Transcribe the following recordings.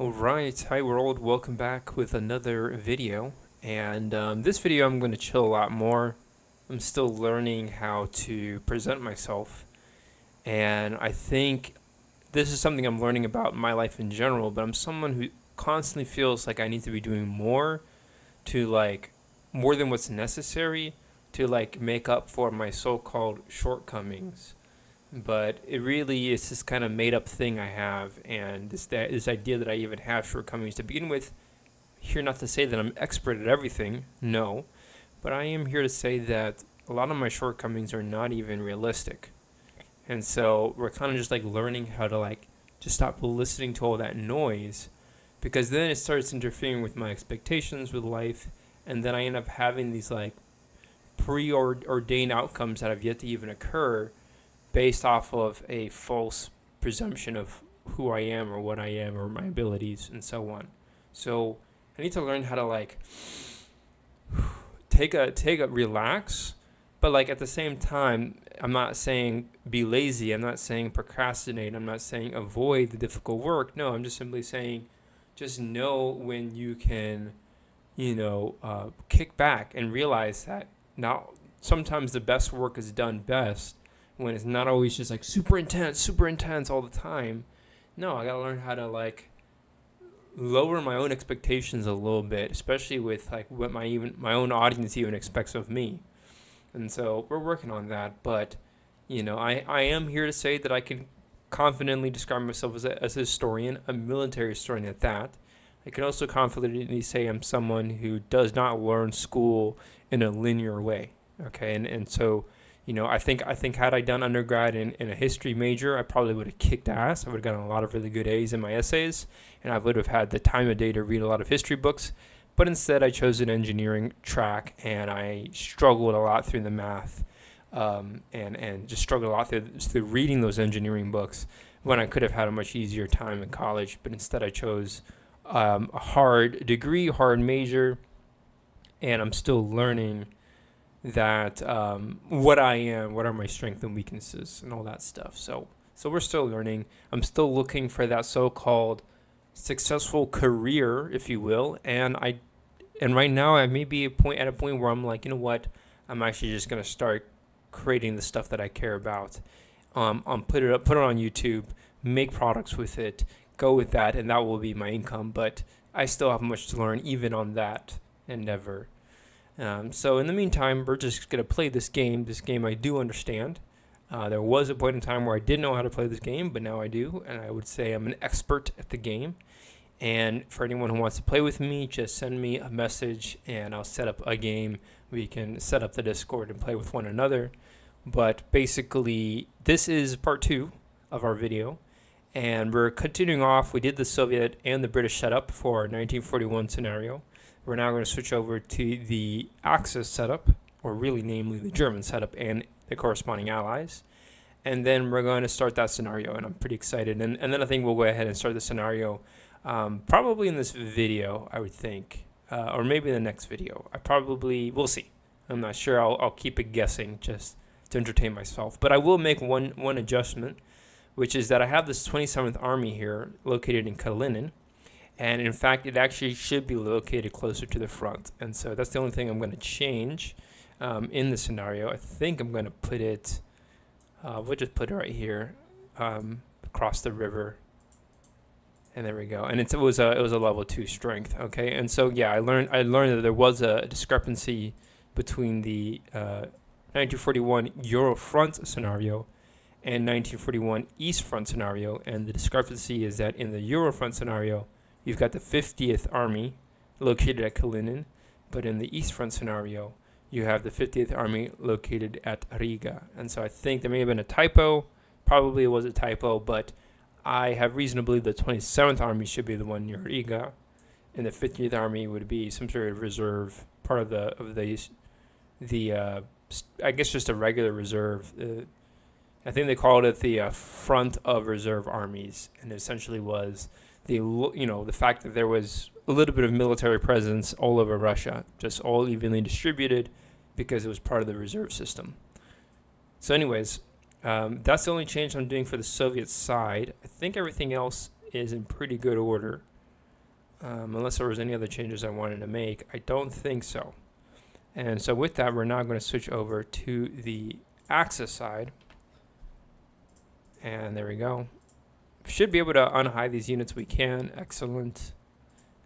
Alright, hi world, welcome back with another video, and this video I'm going to chill a lot more. I'm still learning how to present myself, and I think this is something I'm learning about my life in general, but I'm someone who constantly feels like I need to be doing more to, like, more than what's necessary to, like, make up for my so-called shortcomings. But it really is this kind of made-up thing I have, and this idea that I even have shortcomings to begin with. Here, not to say that I'm expert at everything, no, but I am here to say that a lot of my shortcomings are not even realistic, and so we're kind of just like learning how to like just stop listening to all that noise, because then it starts interfering with my expectations with life, and then I end up having these like preordained outcomes that have yet to even occur, based off of a false presumption of who I am or what I am or my abilities and so on. So I need to learn how to like take a relax, but like at the same time, I'm not saying be lazy, I'm not saying procrastinate, I'm not saying avoid the difficult work. No, I'm just simply saying just know when you can, you know, kick back and realize that now sometimes the best work is done best when it's not always just like super intense all the time. No, I gotta learn how to like lower my own expectations a little bit, especially with like what my own audience even expects of me. And so we're working on that, but you know, I am here to say that I can confidently describe myself as a historian, a military historian at that. I can also confidently say I'm someone who does not learn school in a linear way, okay? And so, you know, I think had I done undergrad in a history major, I probably would have kicked ass. I would have gotten a lot of really good A's in my essays, and I would have had the time of day to read a lot of history books. But instead, I chose an engineering track, and I struggled a lot through the math, and just struggled a lot through reading those engineering books when I could have had a much easier time in college. But instead, I chose a hard degree, hard major, and I'm still learning that what I am, what are my strengths and weaknesses and all that stuff. So we're still learning. I'm still looking for that so-called successful career, if you will, and right now I may be at a point where I'm like, you know what, I'm actually just gonna start creating the stuff that I care about, put it on YouTube, make products with it, go with that, and that will be my income. But I still have much to learn even on that endeavor. So in the meantime, we're just going to play this game I do understand. There was a point in time where I didn't know how to play this game, but now I do, and I would say I'm an expert at the game. And for anyone who wants to play with me, just send me a message, and I'll set up a game. We can set up the Discord and play with one another. But basically, this is part 2 of our video, and we're continuing off. We did the Soviet and the British setup for our 1941 scenario. We're now going to switch over to the Axis setup, or really namely the German setup and the corresponding allies. And then we're going to start that scenario, and I'm pretty excited. And then I think we'll go ahead and start the scenario probably in this video, I would think, or maybe in the next video. We'll see. I'm not sure. I'll keep it guessing just to entertain myself. But I will make one adjustment, which is that I have this 27th Army here located in Kalinin. And in fact, it actually should be located closer to the front. And so that's the only thing I'm going to change in the scenario. I think I'm going to put it, we'll just put it right here, across the river. And there we go. And it was a level 2 strength. Okay. And so, yeah, I learned that there was a discrepancy between the 1941 Eurofront scenario and 1941 Eastfront scenario. And the discrepancy is that in the Eurofront scenario, you've got the 50th Army located at Kalinin, but in the East Front scenario, you have the 50th Army located at Riga. And so I think there may have been a typo. Probably it was a typo, but I have reason to believe the 27th Army should be the one near Riga, and the 50th Army would be some sort of reserve, part of the I guess just a regular reserve. I think they called it the Front of Reserve Armies, and it essentially was the fact that there was a little bit of military presence all over Russia, just all evenly distributed because it was part of the reserve system. So anyways, that's the only change I'm doing for the Soviet side. I think everything else is in pretty good order. unless there was any other changes I wanted to make. I don't think so. And so with that, we're now going to switch over to the Axis side. And there we go. Should be able to unhide these units we can. Excellent.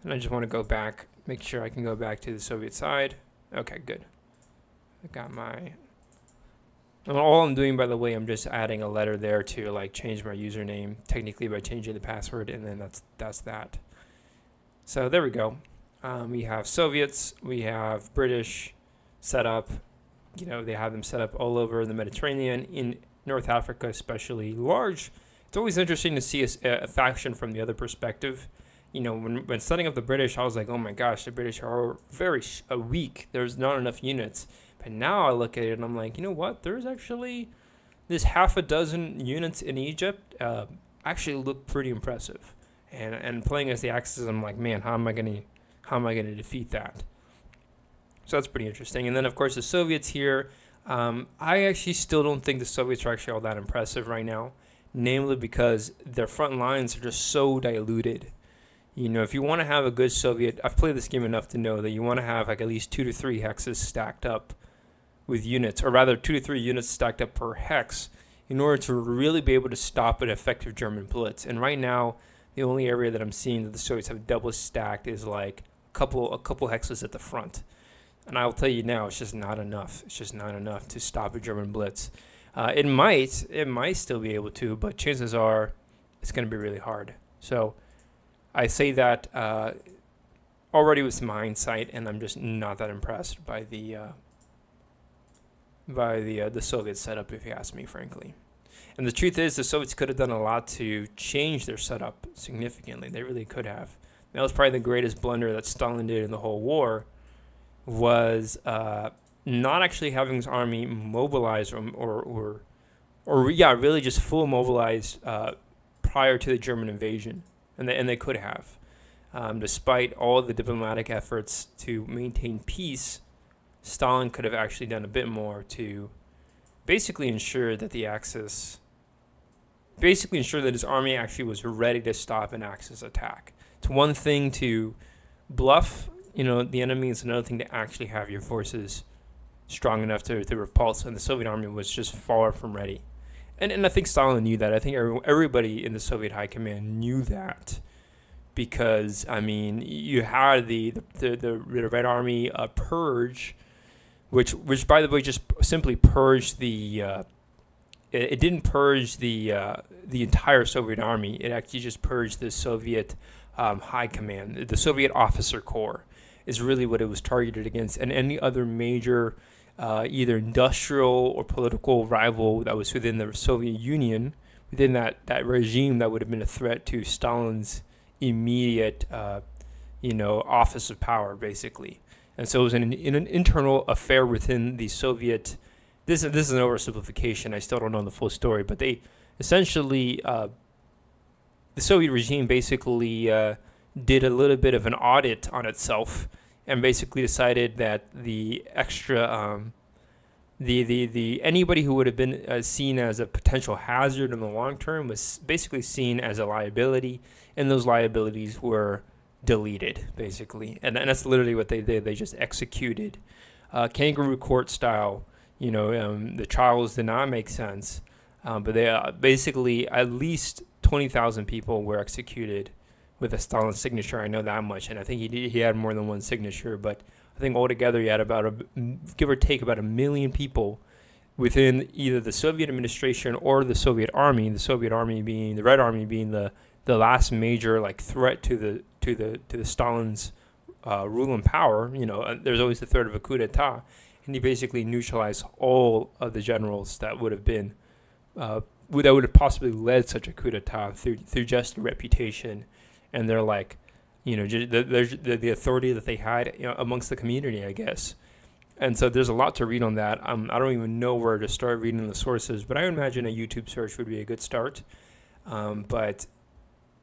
And I just want to go back, make sure I can go back to the Soviet side. Okay, good. I got my... And all I'm doing, by the way, I'm just adding a letter there to like change my username, technically by changing the password, and then that's that. So there we go. We have Soviets, we have British set up. You know, they have them set up all over the Mediterranean, in North Africa especially. Large. It's always interesting to see a faction from the other perspective. You know, when setting up the British, I was like, oh my gosh, the British are very weak. There's not enough units. And now I look at it and I'm like, you know what? There's actually this half a dozen units in Egypt actually look pretty impressive. And playing as the Axis, I'm like, man, how am I gonna defeat that? So that's pretty interesting. And then of course the Soviets here. I actually still don't think the Soviets are actually all that impressive right now, namely because their front lines are just so diluted. You know, if you want to have a good Soviet, I've played this game enough to know that you want to have like at least 2 to 3 hexes stacked up with units, or rather 2 to 3 units stacked up per hex, in order to really be able to stop an effective German blitz. And right now, the only area that I'm seeing that the Soviets have double stacked is like a couple hexes at the front. And I'll tell you now, it's just not enough. It's just not enough to stop a German blitz. It might still be able to, but chances are it's going to be really hard. So I say that already with some hindsight, and I'm just not that impressed by the Soviet setup, if you ask me, frankly. And the truth is, the Soviets could have done a lot to change their setup significantly. They really could have. That was probably the greatest blunder that Stalin did in the whole war, was not actually having his army mobilized really just full mobilized prior to the German invasion. And they could have, despite all the diplomatic efforts to maintain peace. Stalin could have actually done a bit more to basically ensure that the Axis, basically ensure that his army actually was ready to stop an Axis attack. It's one thing to bluff, you know, the enemy. It's another thing to actually have your forces strong enough to repulse. And the Soviet army was just far from ready. And I think Stalin knew that. I think everybody in the Soviet high command knew that. Because, I mean, you had the Red Army purge, which by the way just simply purged the it didn't purge the entire Soviet army. It actually just purged the Soviet high command. The Soviet officer corps is really what it was targeted against, and any other major either industrial or political rival that was within the Soviet Union, within that regime, that would have been a threat to Stalin's immediate office of power, basically. And so it was an internal affair within the Soviet. This is an oversimplification. I still don't know the full story, but they essentially, the Soviet regime basically did a little bit of an audit on itself, and basically decided that the extra, anybody who would have been seen as a potential hazard in the long term was basically seen as a liability, and those liabilities were deleted, basically. And that's literally what they did. They just executed kangaroo court style. You know, the trials did not make sense, but they basically at least 20,000 people were executed with a Stalin signature. I know that much, and I think he had more than one signature, but I think altogether he had about give or take about 1 million people within either the Soviet administration or the Soviet army. The Soviet army being the Red Army, being the last major like threat to the Stalin's rule and power. You know, there's always the threat of a coup d'état, and he basically neutralized all of the generals that would have been that would have possibly led such a coup d'état through just reputation and their the authority that they had, you know, amongst the community, I guess. And so there's a lot to read on that. I don't even know where to start reading the sources, but I imagine a YouTube search would be a good start. But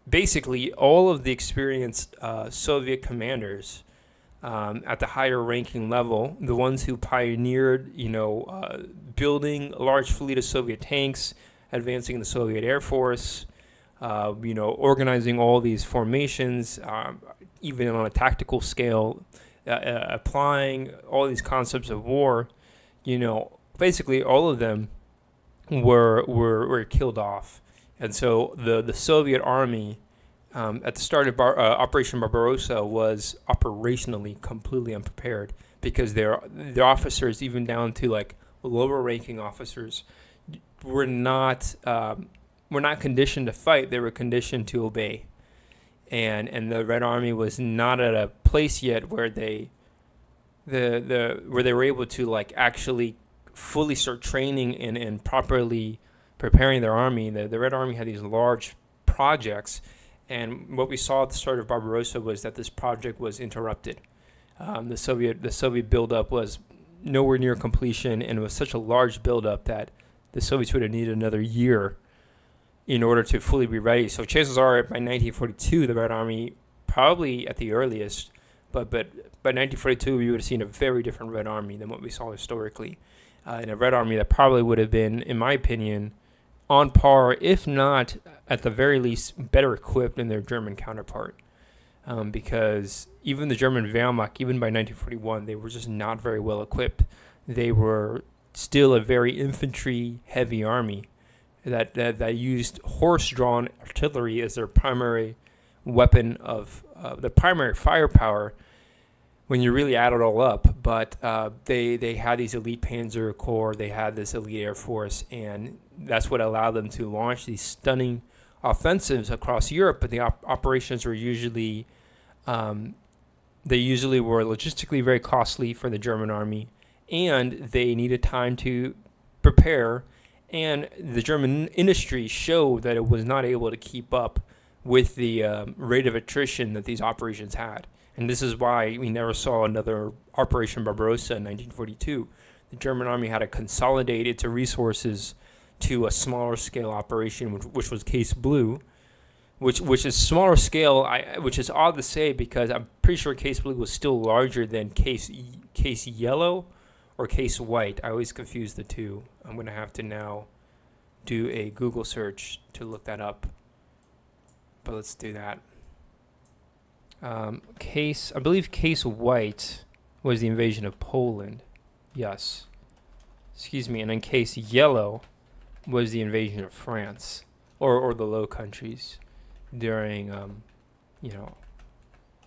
basically, all of the experienced Soviet commanders at the higher ranking level, the ones who pioneered, building a large fleet of Soviet tanks, advancing the Soviet Air Force, organizing all these formations, even on a tactical scale, applying all these concepts of war, you know, basically all of them were killed off. And so the Soviet army at the start of Operation Barbarossa was operationally completely unprepared, because their officers, even down to like lower ranking officers, were not conditioned to fight. They were conditioned to obey. And the Red Army was not at a place yet where they were able to like actually fully start training and properly preparing their army. The Red Army had these large projects, and what we saw at the start of Barbarossa was that this project was interrupted. The Soviet buildup was nowhere near completion, and it was such a large buildup that the Soviets would have needed another year in order to fully be ready. So chances are by 1942, the Red Army, probably at the earliest, but by 1942, we would have seen a very different Red Army than what we saw historically. And a Red Army that probably would have been, in my opinion, on par, if not at the very least, better equipped than their German counterpart. Because even the German Wehrmacht, even by 1941, they were just not very well equipped. They were still a very infantry-heavy army that used horse-drawn artillery as their primary weapon of the primary firepower when you really add it all up. But they had these elite Panzer Corps, they had this elite Air Force, and that's what allowed them to launch these stunning offensives across Europe. But the operations were usually they were logistically very costly for the German army, and they needed time to prepare. And the German industry showed that it was not able to keep up with the rate of attrition that these operations had. And this is why we never saw another Operation Barbarossa in 1942. The German army had to consolidate its resources to a smaller scale operation, which was Case Blue, which is smaller scale, which is odd to say because I'm pretty sure Case Blue was still larger than Case Yellow or Case White. I always confuse the two. I'm going to have to now do a Google search to look that up. But let's do that. I believe Case White was the invasion of Poland. Yes. Excuse me. And then Case Yellow was the invasion of France or the Low Countries during, you know,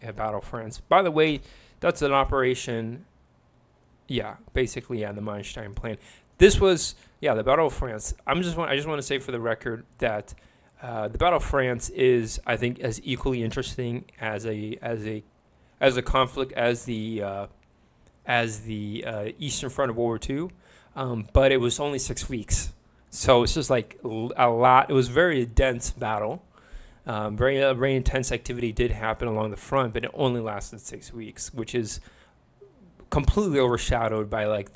Battle of France. By the way, that's an operation... Yeah, basically, yeah, the Manstein Plan. This was, yeah, the Battle of France. I just want to say for the record that the Battle of France is, I think, as equally interesting as a conflict as the Eastern Front of World War II. But it was only 6 weeks, so it's just like a lot. It was a very dense battle. Very intense activity did happen along the front, but it only lasted 6 weeks, which is completely overshadowed by like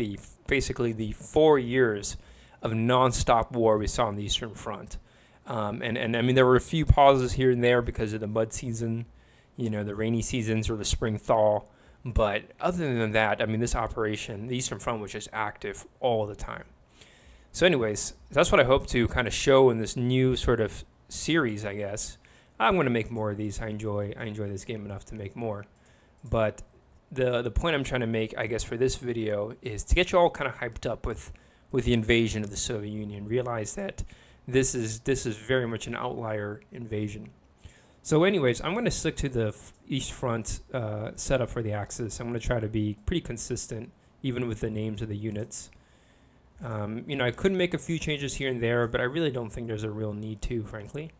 basically the 4 years of nonstop war we saw on the Eastern Front. And I mean, there were a few pauses here and there because of the mud season, you know, the rainy seasons or the spring thaw. But other than that, I mean, this operation, the Eastern Front, was just active all the time. So anyways, that's what I hope to kind of show in this new sort of series, I guess. I'm going to make more of these. I enjoy this game enough to make more. But the point I'm trying to make, I guess, for this video is to get you all kind of hyped up with the invasion of the Soviet Union. Realize that this is very much an outlier invasion. So anyways, I'm going to stick to the East Front setup for the Axis. I'm going to try to be pretty consistent, even with the names of the units. You know, I could make a few changes here and there, but I really don't think there's a real need to, frankly.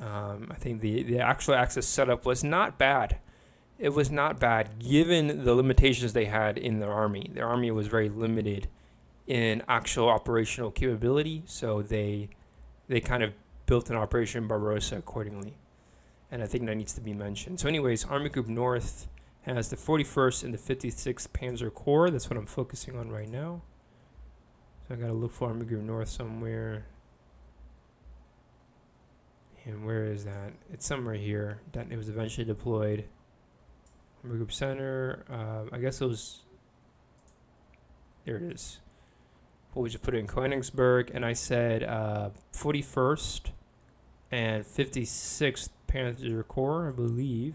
I think the actual Axis setup was not bad. It was not bad given the limitations they had in their army. Their army was very limited in actual operational capability, so they kind of built an Operation Barbarossa accordingly. And I think that needs to be mentioned. So anyways, Army Group North has the 41st and the 56th Panzer Corps. That's what I'm focusing on right now. So I gotta look for Army Group North somewhere. And where is that? It's somewhere here. That it was eventually deployed. Army Group Center, I guess it was, there it is. Well, we just put it in Königsberg, and I said 41st and 56th Panzer Corps, I believe.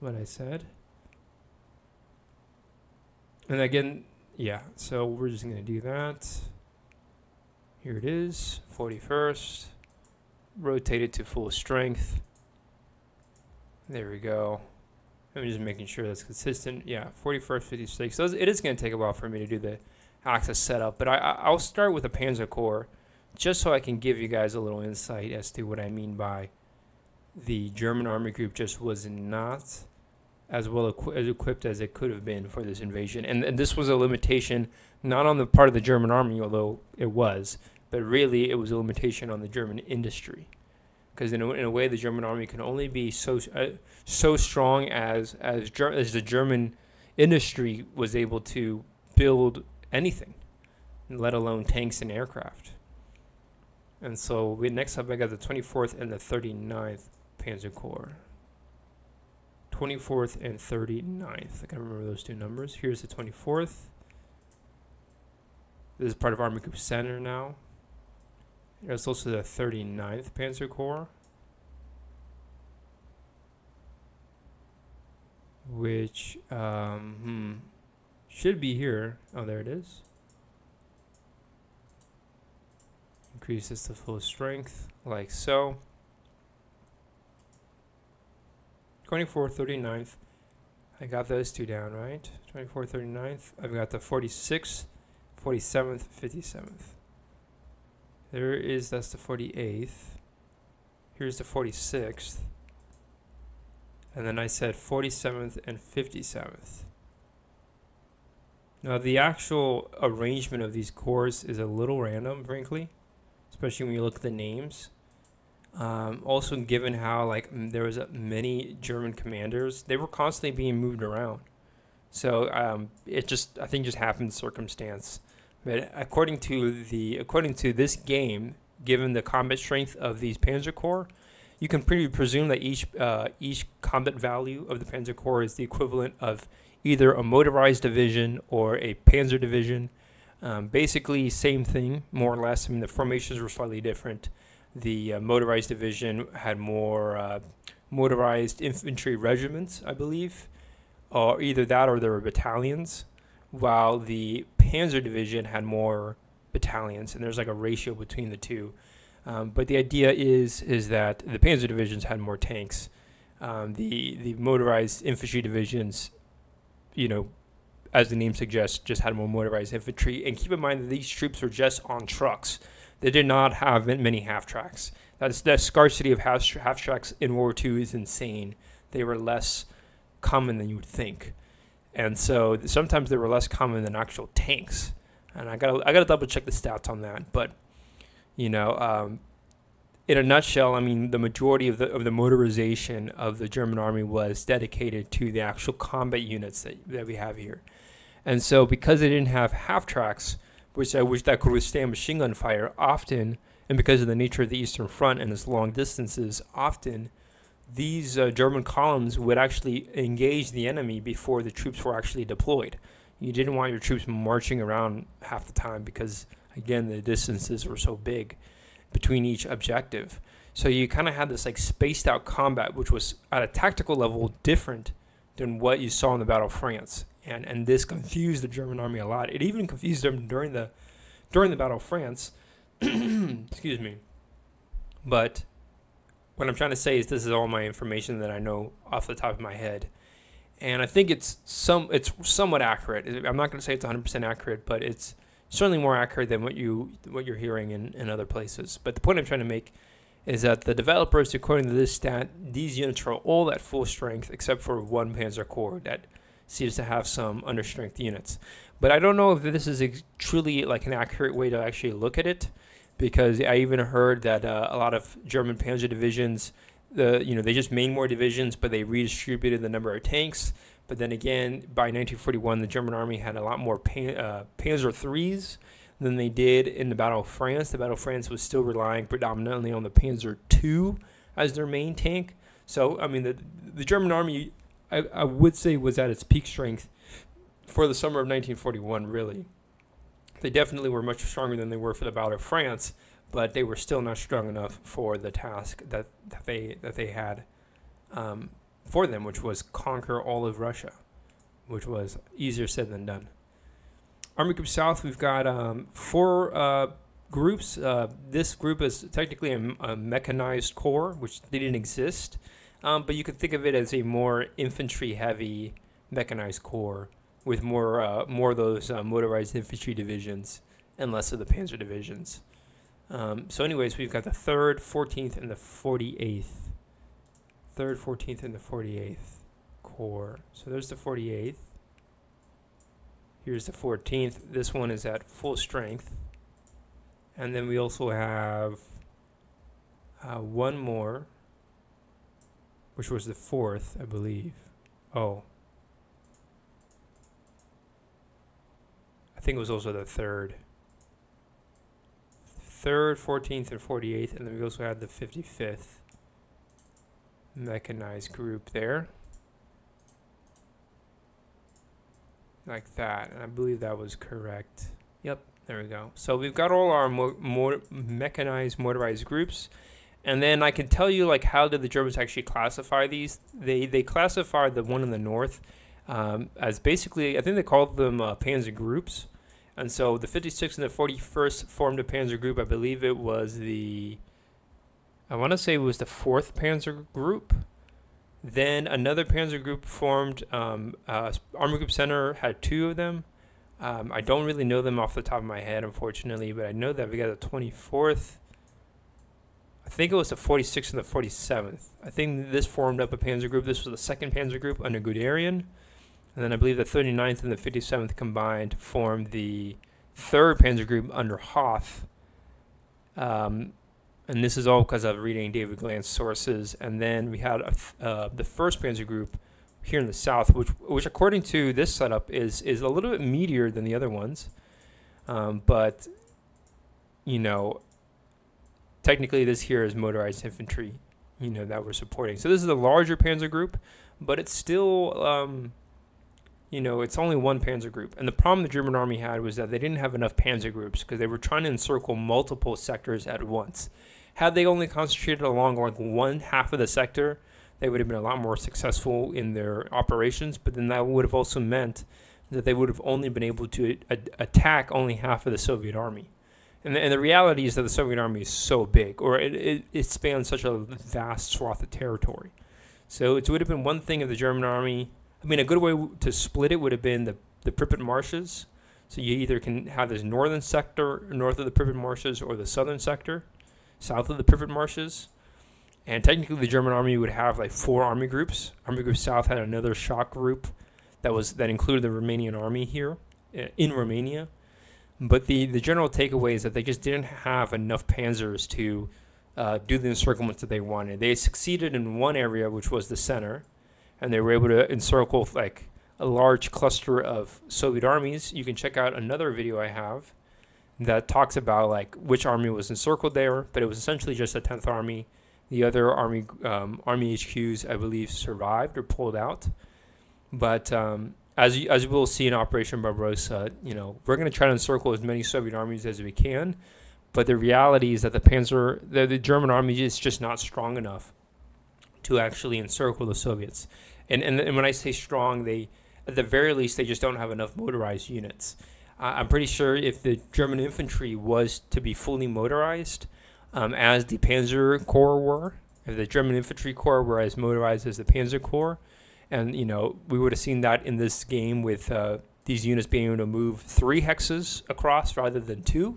what I said. And again, yeah, so we're just going to do that. Here it is, 41st. Rotate it to full strength. There we go. I'm just making sure that's consistent. Yeah, 41st, 56. So it is going to take a while for me to do the Axis setup, but I'll start with a Panzer Corps just so I can give you guys a little insight as to what I mean by the German Army Group just was not as well equipped as it could have been for this invasion. And this was a limitation, not on the part of the German army, although it was, but really it was a limitation on the German industry. Because in a way, the German army can only be so strong as the German industry was able to build anything, let alone tanks and aircraft. And so we, next up, I got the 24th and the 39th Panzer Corps. 24th and 39th. I can remember those two numbers. Here's the 24th. This is part of Army Group Center now. There's also the 39th Panzer Corps, which should be here. Oh, there it is. Increase this to full strength, like so. 24th, 39th. I got those two down, right? 24th, 39th. I've got the 46th, 47th, 57th. There is, that's the 48th. Here's the 46th. And then I said 47th and 57th. Now, the actual arrangement of these corps is a little random, frankly, especially when you look at the names. Also, given how there was many German commanders, they were constantly being moved around. So it just, I think, just happened circumstance. But according to this game, given the combat strength of these Panzer Corps, you can pretty presume that each combat value of the Panzer Corps is the equivalent of either a motorized division or a Panzer division. Basically, same thing, more or less. I mean, the formations were slightly different. The motorized division had more motorized infantry regiments, I believe, or either that or there were battalions, while the Panzer division had more battalions, and there's like a ratio between the two. But the idea is that the Panzer divisions had more tanks. The motorized infantry divisions, you know, as the name suggests, just had more motorized infantry. And keep in mind that these troops were just on trucks. They did not have many half-tracks. That scarcity of half-tracks in World War II is insane. They were less common than you would think. And so sometimes they were less common than actual tanks. And I gotta double-check the stats on that. But, you know, in a nutshell, I mean, the majority of the motorization of the German army was dedicated to the actual combat units that we have here. And so because they didn't have half-tracks, which that could withstand machine gun fire often, and because of the nature of the Eastern Front and its long distances, often these German columns would actually engage the enemy before the troops were actually deployed. You didn't want your troops marching around half the time because, again, the distances were so big between each objective. So you kind of had this spaced out combat, which was at a tactical level different than what you saw in the Battle of France. And this confused the German army a lot. It even confused them during the Battle of France. Excuse me. But what I'm trying to say is this is all my information that I know off the top of my head, and I think it's somewhat accurate. I'm not going to say it's 100% accurate, but it's certainly more accurate than what you're hearing in other places. But the point I'm trying to make is that the developers, according to this stat, these units are all at full strength except for one Panzer Corps that seems to have some understrength units. But I don't know if this is truly an accurate way to actually look at it, because I even heard that a lot of German Panzer divisions, they just made more divisions, but they redistributed the number of tanks. But then again, by 1941, the German army had a lot more Panzer IIIs than they did in the Battle of France. The Battle of France was still relying predominantly on the Panzer II as their main tank. So, I mean, the German army, I would say, was at its peak strength for the summer of 1941, really. They definitely were much stronger than they were for the Battle of France, but they were still not strong enough for the task that they had for them, which was conquer all of Russia, which was easier said than done. Army Group South, we've got four groups. This group is technically a mechanized corps, which didn't exist, but you could think of it as a more infantry-heavy mechanized corps with more of those motorized infantry divisions and less of the panzer divisions. So anyways, we've got the 3rd, 14th, and the 48th. 3rd, 14th, and the 48th Corps. So there's the 48th. Here's the 14th. This one is at full strength. And then we also have one more, which was the 4th, I believe. Oh. I think it was also the 3rd. 3rd, 14th, and 48th, and then we also had the 55th mechanized group there. Like that, and I believe that was correct. Yep, there we go. So we've got all our mechanized, motorized groups, and then I can tell you, like, how did the Germans actually classify these? They classified the one in the north as basically, I think they called them panzer groups. And so the 56th and the 41st formed a panzer group. I believe it was the, I want to say it was the 4th panzer group. Then another panzer group formed. Army Group Center had 2 of them. I don't really know them off the top of my head, unfortunately, but I know that we got the 24th. I think it was the 46th and the 47th. I think this formed up a panzer group. This was the 2nd panzer group under Guderian. And then I believe the 39th and the 57th combined formed the 3rd Panzer Group under Hoth. And this is all because of reading David Gland's sources. And then we had the 1st Panzer Group here in the south, which according to this setup is a little bit meatier than the other ones. But, you know, technically this here is motorized infantry, you know, that we're supporting. So this is the larger Panzer Group, but it's still... you know, it's only one panzer group. And the problem the German army had was that they didn't have enough panzer groups because they were trying to encircle multiple sectors at once. Had they only concentrated along like one half of the sector, they would have been a lot more successful in their operations. But then that would have also meant that they would have only been able to attack only half of the Soviet army. And the reality is that the Soviet army is so big, or it spans such a vast swath of territory. So it would have been one thing if the German army... I mean, a good way to split it would have been the Pripyat Marshes. So you either can have this northern sector, north of the Pripyat Marshes, or the southern sector, south of the Pripyat Marshes. And technically, the German army would have like 4 army groups. Army Group South had another shock group that included the Romanian army here in Romania. But the general takeaway is that they just didn't have enough panzers to do the encirclements that they wanted. They succeeded in one area, which was the center. And they were able to encircle like a large cluster of Soviet armies. You can check out another video I have that talks about like which army was encircled there, but it was essentially just the 10th Army. The other army army HQs, I believe, survived or pulled out. But as you will see in Operation Barbarossa, you know, we're going to try to encircle as many Soviet armies as we can. But the reality is that the German army is just not strong enough to actually encircle the Soviets. And when I say strong, they, at the very least, they just don't have enough motorized units. I'm pretty sure if the German infantry was to be fully motorized, as the Panzer Corps were, if the German infantry corps were as motorized as the Panzer Corps, and, you know, we would have seen that in this game with these units being able to move 3 hexes across rather than 2.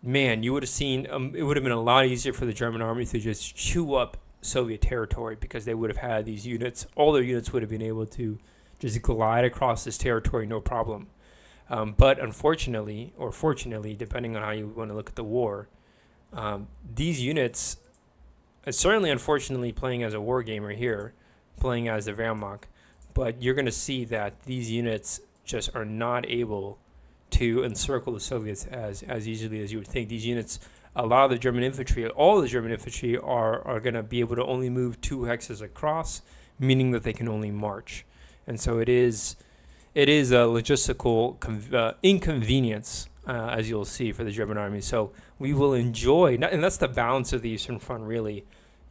Man, you would have seen, it would have been a lot easier for the German army to just chew up Soviet territory, because they would have had these units, all their units would have been able to just glide across this territory, no problem. But unfortunately, or fortunately, depending on how you want to look at the war, these units, certainly unfortunately playing as a war gamer here, playing as the Wehrmacht, but you're going to see that these units just are not able to encircle the Soviets as easily as you would think. These units, a lot of the German infantry, all the German infantry are going to be able to only move 2 hexes across, meaning that they can only march. And so it is a logistical inconvenience, as you'll see, for the German army. So we will enjoy, and that's the balance of the Eastern Front, really.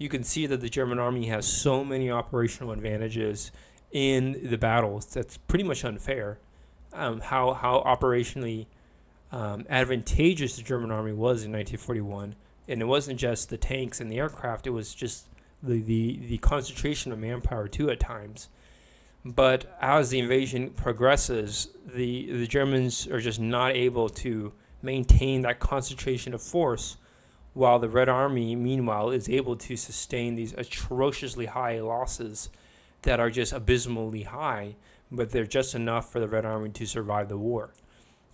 you can see that the German army has so many operational advantages in the battles. That's pretty much unfair. How operationally advantageous the German army was in 1941, and it wasn't just the tanks and the aircraft; it was just the concentration of manpower too at times. But as the invasion progresses, the Germans are just not able to maintain that concentration of force, while the Red Army, meanwhile, is able to sustain these atrociously high losses that are just abysmally high, but they're just enough for the Red Army to survive the war.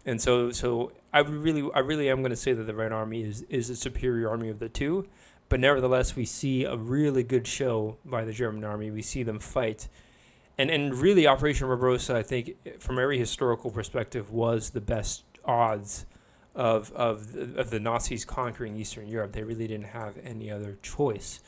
And so I really am going to say that the Red Army is the superior army of the two, but nevertheless, we see a really good show by the German army. We see them fight. And really, Operation Barbarossa, I think, from every historical perspective, was the best odds of the Nazis conquering Eastern Europe. They really didn't have any other choice.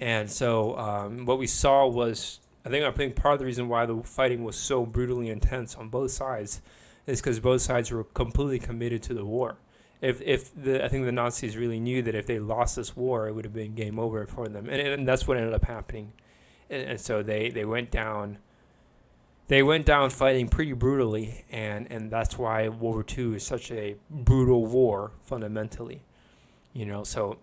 And so what we saw was, I think part of the reason why the fighting was so brutally intense on both sides is because both sides were completely committed to the war. I think the Nazis really knew that if they lost this war, it would have been game over for them. And that's what ended up happening. And so they went down. They went down fighting pretty brutally, and that's why World War II is such a brutal war fundamentally, you know. So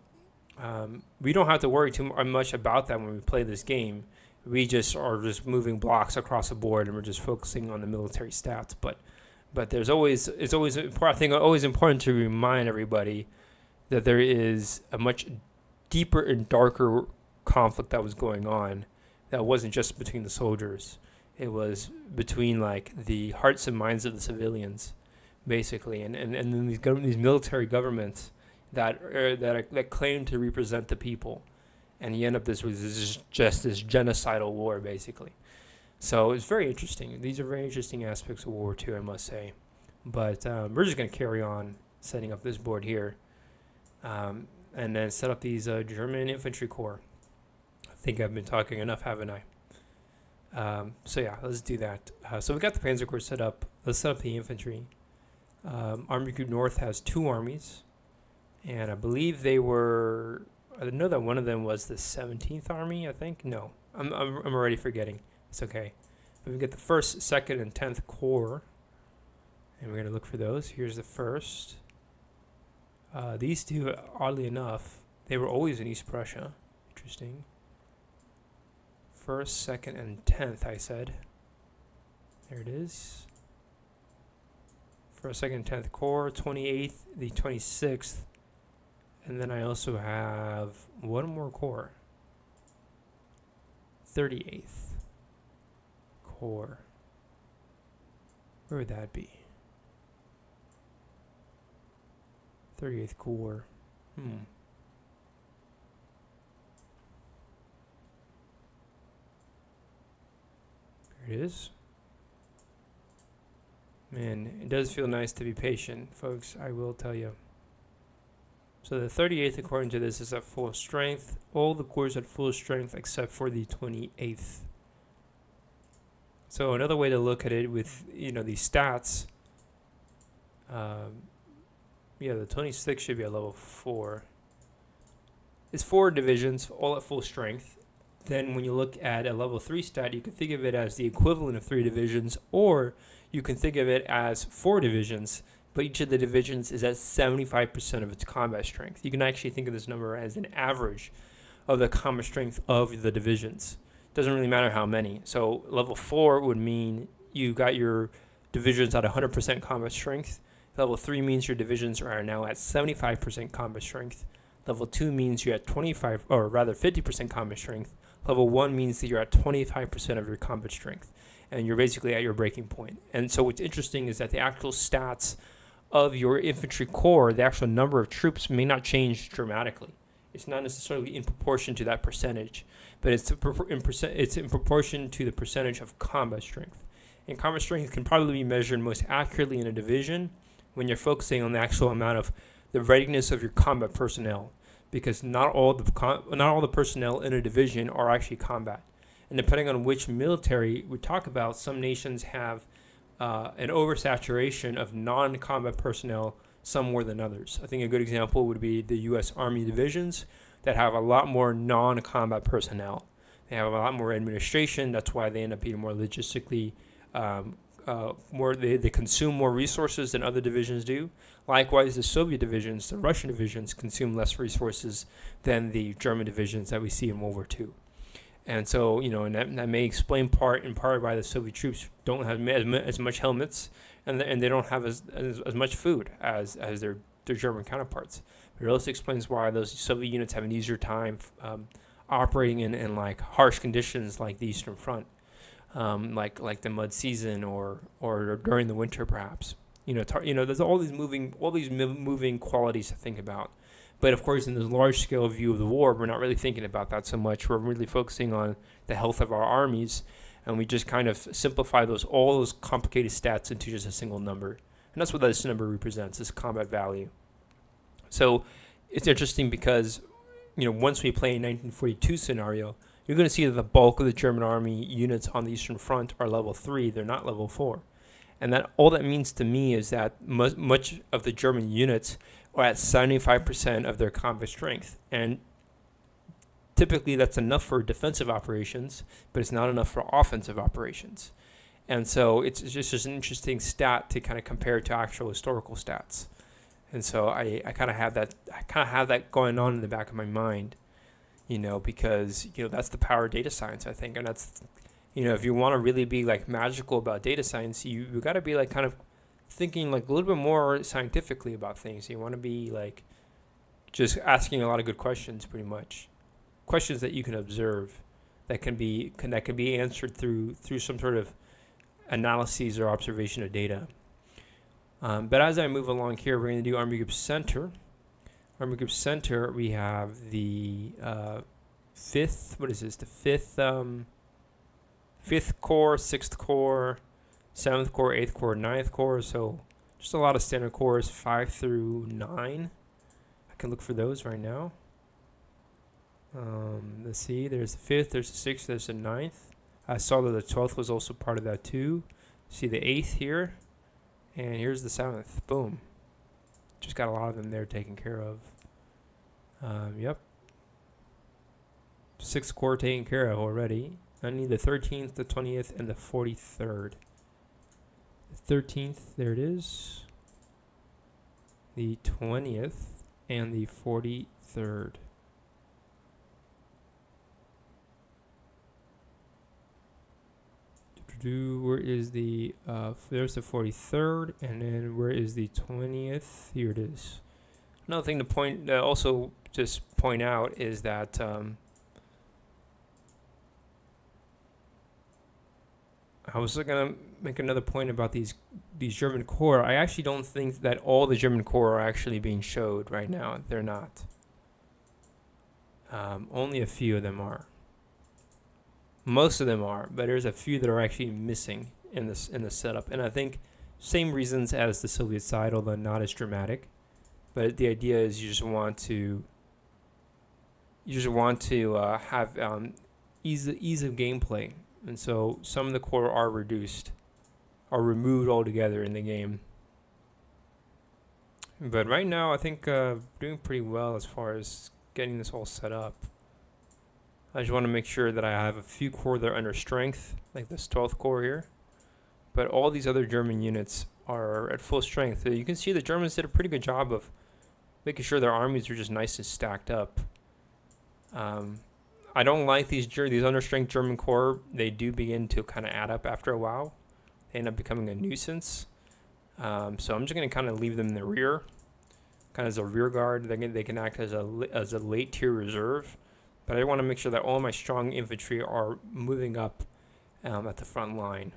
we don't have to worry too much about that when we play this game. We just are just moving blocks across the board, and we're just focusing on the military stats. But there's always it's always important to remind everybody that there is a much deeper and darker conflict that was going on, that wasn't just between the soldiers. It was between like the hearts and minds of the civilians, basically, and then these military governments that claim to represent the people, and you end up with just this genocidal war, basically. So it's very interesting. These are very interesting aspects of World War II, I must say. But we're just gonna carry on setting up this board here, and then set up these German infantry corps. I think I've been talking enough, haven't I? So yeah, let's do that. So we got the Panzer Corps set up. Let's set up the infantry. Army Group North has two armies, and I believe they were. I know that one of them was the 17th Army. I think no, I'm already forgetting. It's okay. But we get the 1st, 2nd, and 10th Corps, and we're gonna look for those. Here's the 1st. These two, oddly enough, they were always in East Prussia. Interesting. 1st, 2nd, and 10th, I said. There it is. 1st, 2nd, and 10th Corps, 28th, the 26th. And then I also have one more Corps. 38th Corps. Where would that be? 38th Corps. It is. Man, it does feel nice to be patient, folks, I will tell you. So the 38th, according to this, is at full strength. All the corps at full strength except for the 28th. So another way to look at it with, you know, these stats, yeah, the 26th should be at level 4. It's 4 divisions, all at full strength. Then when you look at a level 3 stat, you can think of it as the equivalent of 3 divisions, or you can think of it as 4 divisions, but each of the divisions is at 75% of its combat strength. You can actually think of this number as an average of the combat strength of the divisions. Doesn't really matter how many. So level 4 would mean you got your divisions at 100% combat strength. Level 3 means your divisions are now at 75% combat strength. Level 2 means you're at 25, or rather 50% combat strength. Level 1 means that you're at 25% of your combat strength, and you're basically at your breaking point. And so what's interesting is that the actual stats of your infantry corps, the actual number of troops, may not change dramatically. It's not necessarily in proportion to that percentage, but it's in proportion to the percentage of combat strength. And combat strength can probably be measured most accurately in a division when you're focusing on the actual amount of the readiness of your combat personnel, because not all the personnel in a division are actually combat. And depending on which military we talk about, some nations have an oversaturation of non-combat personnel some more than others. I think a good example would be the U.S. Army divisions. that have a lot more non-combat personnel. They have a lot more administration. That's why they end up being more logistically, they consume more resources than other divisions do. Likewise, the Soviet divisions, the Russian divisions, consume less resources than the German divisions that we see in World War II. And so, you know, and that may explain in part why the Soviet troops don't have as much helmets and they don't have as much food as their German counterparts. But it also explains why those Soviet units have an easier time operating in like harsh conditions like the Eastern Front, like the mud season or during the winter perhaps. You know, there's all these moving qualities to think about. But of course, in this large scale view of the war, we're not really thinking about that so much. We're really focusing on the health of our armies, and we just kind of simplify all those complicated stats into just a single number. And that's what this number represents, this combat value. So it's interesting because, you know, once we play a 1942 scenario, you're going to see that the bulk of the German army units on the Eastern Front are level 3, they're not level 4. And that all that means to me is that much of the German units are at 75% of their combat strength, and typically that's enough for defensive operations, but it's not enough for offensive operations. And so it's just an interesting stat to kind of compare to actual historical stats. And so I kind of have that going on in the back of my mind, you know, because, you know, that's the power of data science, I think, and that's, you know, if you want to really be like magical about data science, you got to be like kind of thinking like a little bit more scientifically about things. You want to be like just asking a lot of good questions, pretty much questions that you can observe, that can be answered through some sort of analyses or observation of data. But as I move along here, we're going to do Army Group Center. Army Group Center, we have the fifth. What is this? The fifth Corps, 6th Corps, 7th Corps, 8th Corps, 9th Corps. So just a lot of standard corps, 5 through 9. I can look for those right now. Let's see. There's the 5th. There's the 6th. There's the 9th. I saw that the 12th was also part of that too. See the 8th here, and here's the 7th. Boom. Just got a lot of them there taken care of. Yep. 6th Corps taken care of already. I need the 13th, the 20th, and the 43rd. The 13th, there it is. The 20th and the 43rd. Where is the, there's the 43rd, and then where is the 20th? Here it is. Another thing to also point out is that, I was going to make another point about these German corps. I actually don't think that all the German corps are actually being showed right now. They're not. Only a few of them are. Most of them are, but there's a few that are actually missing in the setup. And I think same reasons as the Soviet side, although not as dramatic. But the idea is you just want to have ease of gameplay. And so some of the corps are reduced, are removed altogether in the game. But right now, I think doing pretty well as far as getting this all set up. I just want to make sure that I have a few corps that are under strength, like this 12th corps here. But all these other German units are at full strength. So you can see the Germans did a pretty good job of making sure their armies are just nice and stacked up. I don't like these understrength German corps. They do begin to kind of add up after a while. They end up becoming a nuisance. So I'm just going to kind of leave them in the rear, kind of as a rear guard. They can act as a late tier reserve. But I want to make sure that all my strong infantry are moving up at the front line.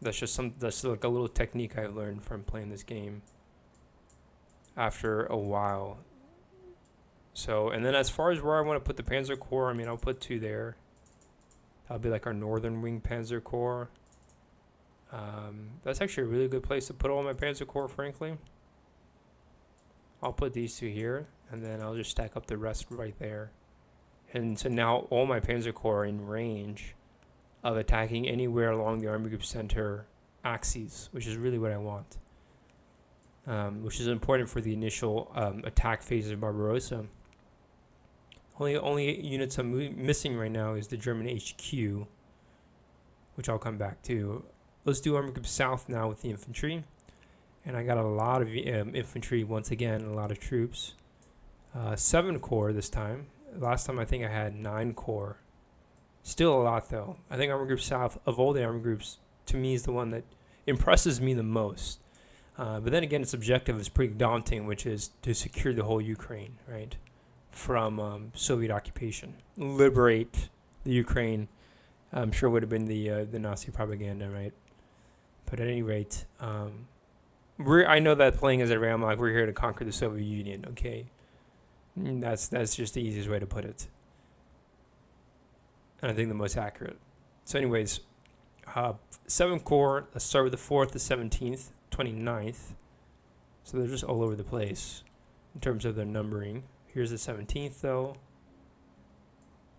That's like a little technique I learned from playing this game after a while. So, and then as far as where I want to put the Panzer Corps, I mean, I'll put 2 there. That'll be like our Northern Wing Panzer Corps. That's actually a really good place to put all my Panzer Corps, frankly. I'll put these 2 here, and then I'll just stack up the rest right there. And so now all my Panzer Corps are in range of attacking anywhere along the Army Group Center axis, which is really what I want, which is important for the initial attack phase of Barbarossa. Only units I'm missing right now is the German HQ, which I'll come back to. Let's do Army Group South now with the infantry. And I got a lot of infantry once again, a lot of troops. 7 corps this time. Last time I think I had 9 corps. Still a lot though. I think Army Group South, of all the Army Groups, to me is the one that impresses me the most. But then again, its objective is pretty daunting, which is to secure the whole Ukraine, right? From Soviet occupation, liberate the Ukraine. I'm sure would have been the Nazi propaganda, right? But at any rate, I know that playing as a ram, like we're here to conquer the Soviet Union. Okay, that's just the easiest way to put it, and I think the most accurate. So, anyways, 7 corps. Let's start with the 4th, the 17th, 29th. So they're just all over the place in terms of their numbering. Here's the 17th, though.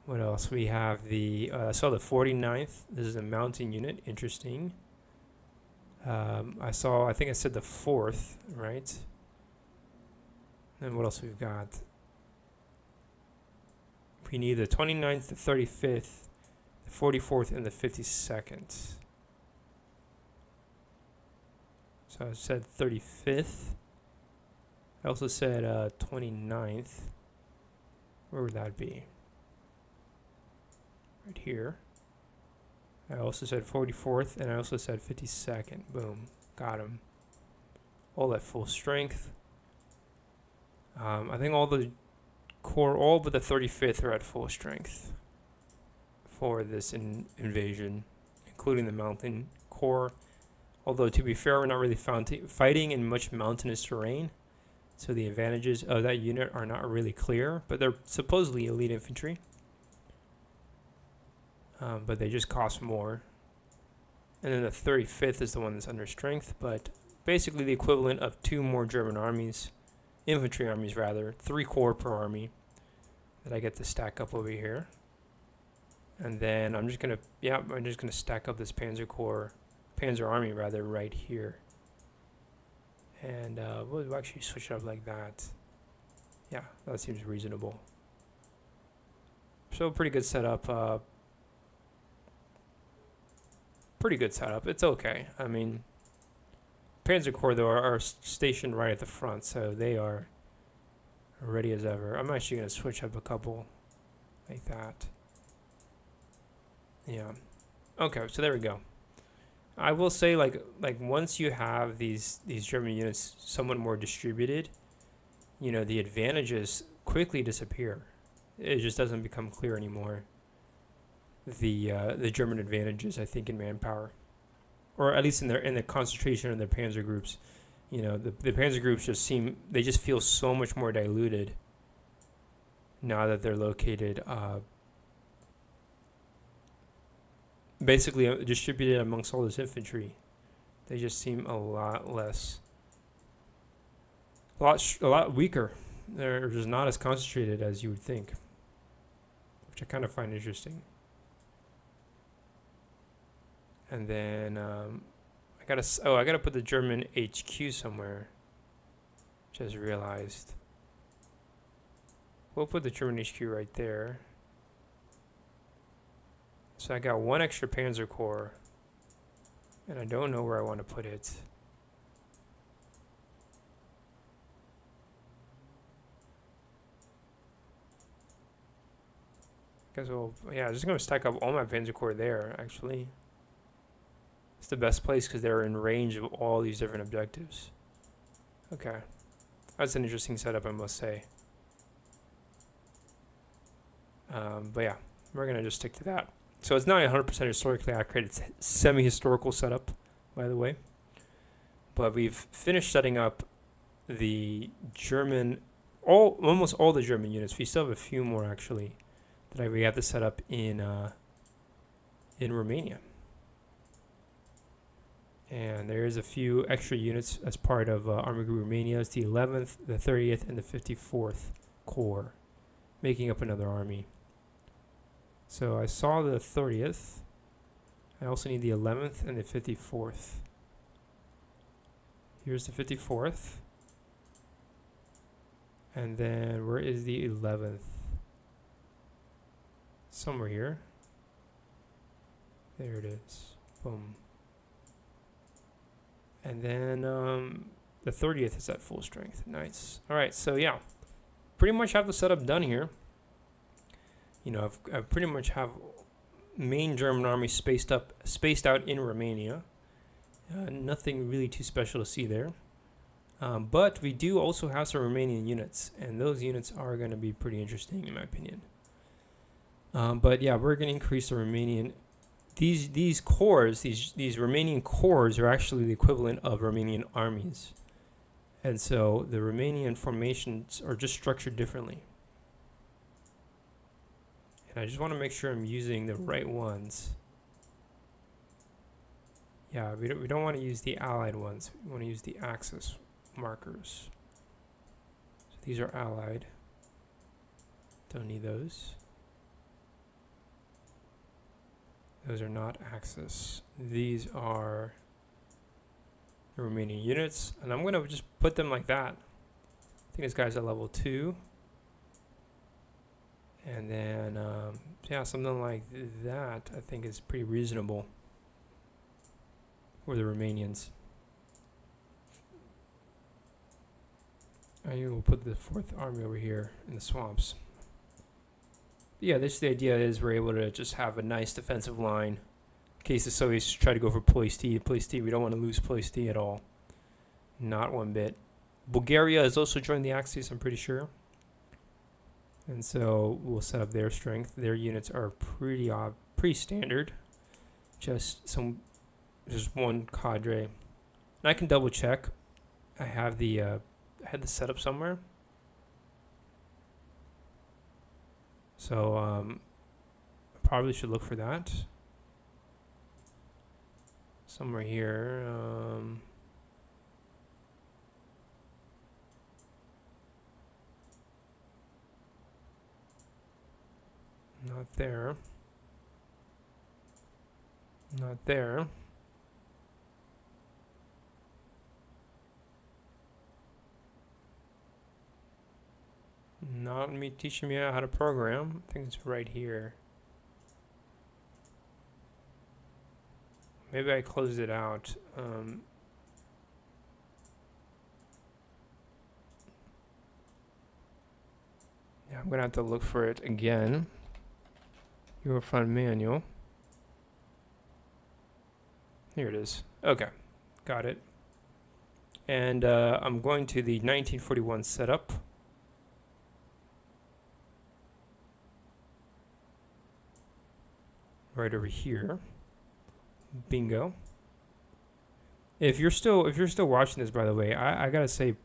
What else? We have the... I saw the 49th. This is a mountain unit. Interesting. I saw... I think I said the 4th, right? And what else we've got? We need the 29th, the 35th, the 44th, and the 52nd. So I said 35th. I also said 29th. Where would that be? Right here. I also said 44th, and I also said 52nd. Boom. Got him. All at full strength. I think all the corps, all but the 35th, are at full strength for this invasion, including the mountain corps. Although, to be fair, we're not really fighting in much mountainous terrain. So the advantages of that unit are not really clear, but they're supposedly elite infantry. But they just cost more. And then the 35th is the one that's under strength, but basically the equivalent of 2 more German armies, infantry armies rather, 3 corps per army that I get to stack up over here. And then I'm just gonna, yeah, I'm just gonna stack up this Panzer army rather right here. And we'll actually switch it up like that. Yeah, that seems reasonable. So pretty good setup. Pretty good setup. It's okay. I mean, Panzer Corps, though, are stationed right at the front, so they are ready as ever. I'm actually going to switch up a couple like that. Yeah. Okay, so there we go. I will say, like once you have these German units somewhat more distributed, you know, the advantages quickly disappear. It just doesn't become clear anymore. The German advantages, I think, in manpower, or at least in the concentration of their Panzer groups, you know, the Panzer groups just seem, they just feel so much more diluted now that they're located. Basically distributed amongst all this infantry. They just seem a lot less, a lot weaker. They're just not as concentrated as you would think, which I kind of find interesting. And then I gotta put the German HQ somewhere. Just realized. We'll put the German HQ right there. So I got 1 extra Panzer Corps, and I don't know where I want to put it. Guess we'll, yeah, I'm just gonna stack up all my Panzer Corps there. Actually, it's the best place because they're in range of all these different objectives. Okay, that's an interesting setup, I must say. But yeah, we're gonna just stick to that. So it's not 100% historically accurate. It's semi-historical setup, by the way. But we've finished setting up the German, almost all the German units. We still have a few more, actually, that we have to set up in Romania. And there's a few extra units as part of Army Group Romania. It's the 11th, the 30th, and the 54th Corps, making up another army. So I saw the 30th. I also need the 11th and the 54th. Here's the 54th. And then where is the 11th? somewhere here. There it is. Boom. And then the 30th is at full strength. Nice. All right, so yeah, pretty much have the setup done here. You know, I pretty much have main German army spaced out in Romania. Nothing really too special to see there. But we do also have some Romanian units, and those units are going to be pretty interesting in my opinion. But yeah, we're going to increase the Romanian. These Romanian corps are actually the equivalent of Romanian armies. And so the Romanian formations are just structured differently. And I just want to make sure I'm using the right ones. Yeah, we don't want to use the allied ones. We want to use the Axis markers. So these are allied. Don't need those. Those are not Axis. These are the remaining units. And I'm going to just put them like that. I think this guy's at level 2. And then, yeah, something like that I think is pretty reasonable for the Romanians. I will put the 4th Army over here in the swamps. Yeah, the idea is we're able to just have a nice defensive line in case the Soviets try to go for Ploesti. Ploesti, we don't want to lose Ploesti at all. Not one bit. Bulgaria has also joined the Axis, I'm pretty sure. And so we'll set up their strength. Their units are pretty standard. Just one cadre. And I can double check. I had the setup somewhere. So I probably should look for that somewhere here. Not there. Not there. Not me teaching me how to program. I think it's right here. Maybe I closed it out. Yeah, I'm gonna have to look for it again. Eurofront manual. Here it is. Okay, got it. And I'm going to the 1941 setup. Right over here. Bingo. If you're still watching this, by the way, I gotta say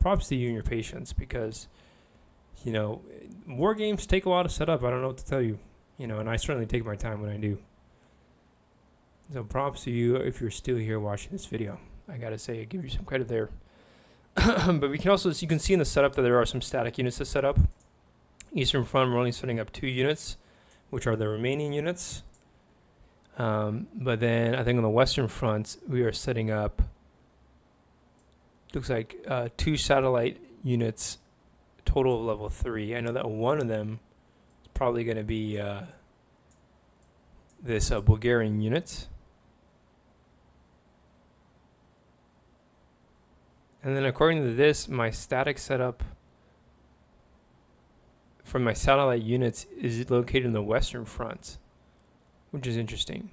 props to you and your patience, because you know, war games take a while to set up. I don't know what to tell you, you know, and I certainly take my time when I do. So props to you if you're still here watching this video. I gotta say, I give you some credit there. But we can also, as you can see in the setup, that there are some static units to set up. Eastern Front, we're only setting up 2 units, which are the Romanian units. But then I think on the Western Front, we are setting up, looks like 2 satellite units, total of level 3. I know that one of them is probably going to be this Bulgarian unit. And then according to this, my static setup from my satellite units is located in the Western Front, which is interesting.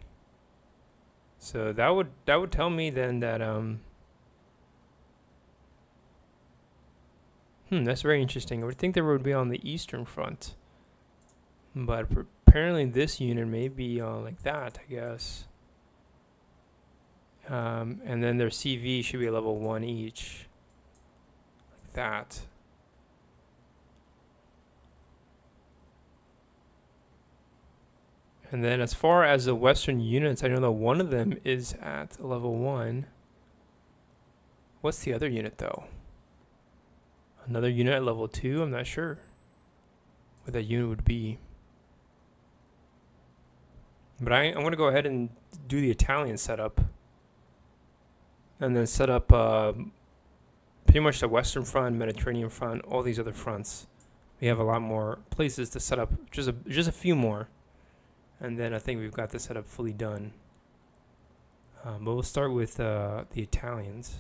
So that would tell me then that that's very interesting. I would think they would be on the Eastern Front, but apparently this unit may be on like that, I guess. And then their CV should be level 1 each, like that. And then as far as the Western units, I know that one of them is at level 1. What's the other unit, though? Another unit at level 2? I'm not sure what that unit would be. But I'm going to go ahead and do the Italian setup. And then set up pretty much the Western Front, Mediterranean Front, all these other fronts. We have a lot more places to set up, just a few more, and then I think we've got the setup fully done. But we'll start with the Italians,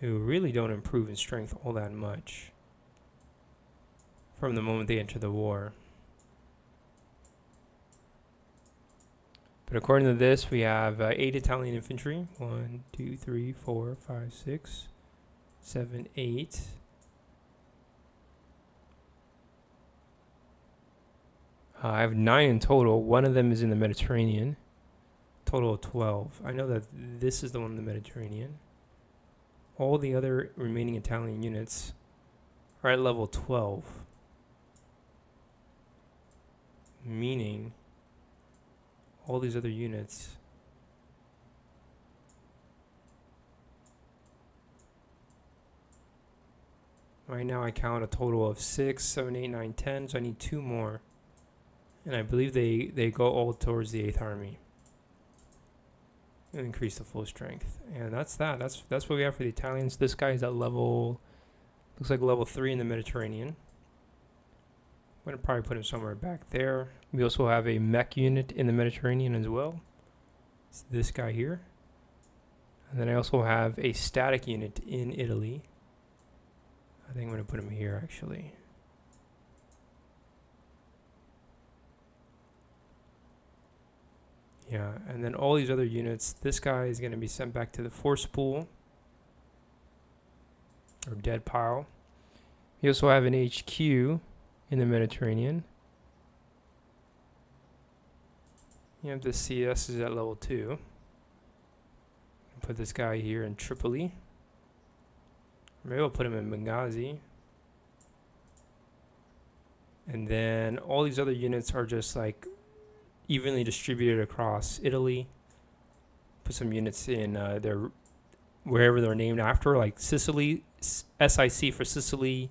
who really don't improve in strength all that much from the moment they enter the war. But according to this, we have 8 Italian infantry. 1, 2, 3, 4, 5, 6, 7, 8. I have 9 in total. One of them is in the Mediterranean. Total of 12. I know that this is the one in the Mediterranean. All the other remaining Italian units are at level 12. Meaning, all these other units right now, I count a total of 6, 7, 8, 9, 10, so I need 2 more, and I believe they go all towards the 8th Army and increase the full strength. And that's what we have for the Italians. This guy is at level, looks like level 3 in the Mediterranean. I'm going to probably put him somewhere back there. We also have a mech unit in the Mediterranean as well. It's this guy here. And then I also have a static unit in Italy. I think I'm going to put him here actually. Yeah, and then all these other units, this guy is going to be sent back to the force pool or dead pile. We also have an HQ in the Mediterranean. You have the CS is at level 2. Put this guy here in Tripoli. Maybe I'll put him in Benghazi. And then all these other units are just like evenly distributed across Italy. Put some units in their wherever they're named after, like Sicily, SIC for Sicily,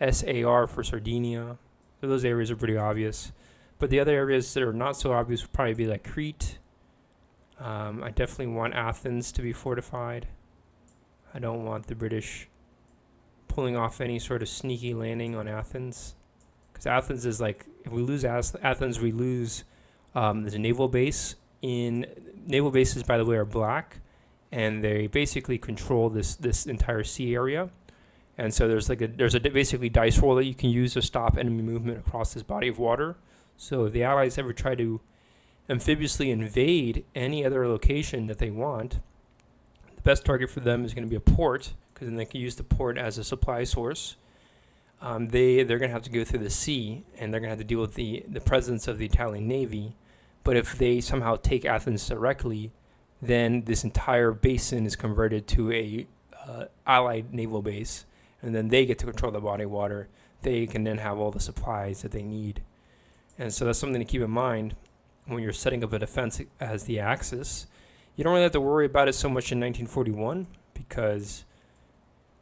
SAR for Sardinia. So those areas are pretty obvious, but the other areas that are not so obvious would probably be like Crete. I definitely want Athens to be fortified. I don't want the British pulling off any sort of sneaky landing on Athens, because Athens is like, if we lose Athens, we lose there's a naval base. In naval bases, by the way, are black, and they basically control this entire sea area. And so there's like there's a basically dice roll that you can use to stop enemy movement across this body of water. So if the Allies ever try to amphibiously invade any other location that they want, the best target for them is going to be a port, because then they can use the port as a supply source. They're going to have to go through the sea, and they're going to have to deal with the presence of the Italian Navy. But if they somehow take Athens directly, then this entire basin is converted to a Allied naval base. And then they get to control the body of water. They can then have all the supplies that they need. And so that's something to keep in mind when you're setting up a defense as the Axis. You don't really have to worry about it so much in 1941, because,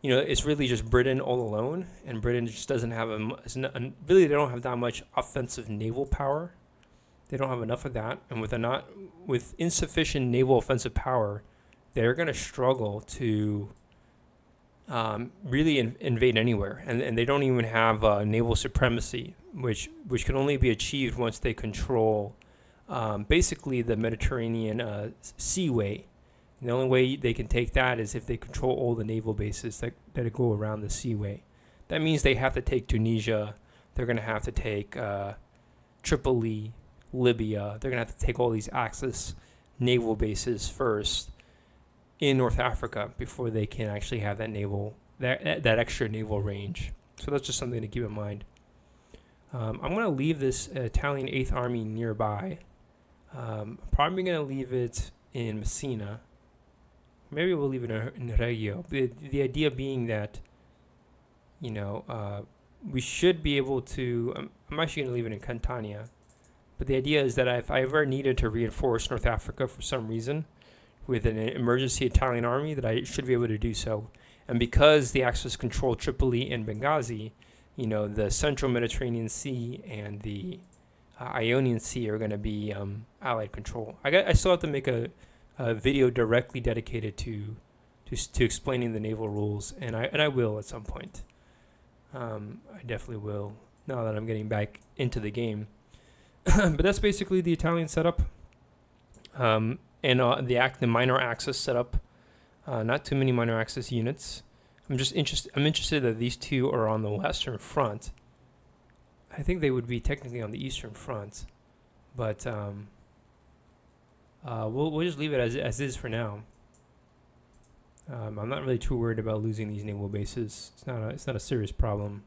you know, it's really just Britain all alone. And Britain just doesn't have really, they don't have that much offensive naval power. They don't have enough of that. And with insufficient naval offensive power, they're going to struggle to really invade anywhere, and they don't even have naval supremacy, which can only be achieved once they control basically the Mediterranean seaway. And the only way they can take that is if they control all the naval bases that go around the seaway. That means they have to take Tunisia, they're going to have to take Tripoli, Libya, they're going to have to take all these Axis naval bases first in North Africa before they can actually have that naval, that extra naval range. So that's just something to keep in mind. I'm going to leave this Italian 8th Army nearby. Probably going to leave it in Messina. Maybe we'll leave it in Reggio. The idea being that, you know, we should be able to, I'm actually going to leave it in Catania. But the idea is that if I ever needed to reinforce North Africa for some reason, with an emergency Italian army, that I should be able to do so. And because the Axis control Tripoli and Benghazi, you know, the Central Mediterranean Sea and the Ionian Sea are going to be Allied control. I still have to make a video directly dedicated to explaining the naval rules, and I will at some point. I definitely will now that I'm getting back into the game. But that's basically the Italian setup, and the minor Axis setup. Not too many minor Axis units. I'm interested that these two are on the Western Front. I think they would be technically on the Eastern Front, but we'll just leave it as is for now. I'm not really too worried about losing these naval bases. It's not a serious problem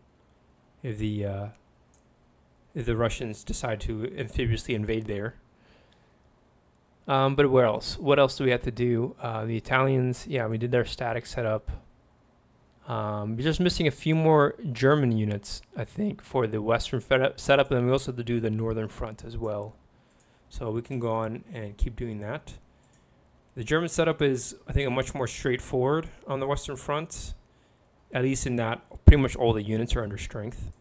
if the Russians decide to amphibously invade there. But where else? What else do we have to do? The Italians, yeah, we did their static setup. We're just missing a few more German units, I think, for the Western setup, and then we also have to do the Northern Front as well. So we can go on and keep doing that. The German setup is, I think, much more straightforward on the Western Front, at least in that pretty much all the units are under strength.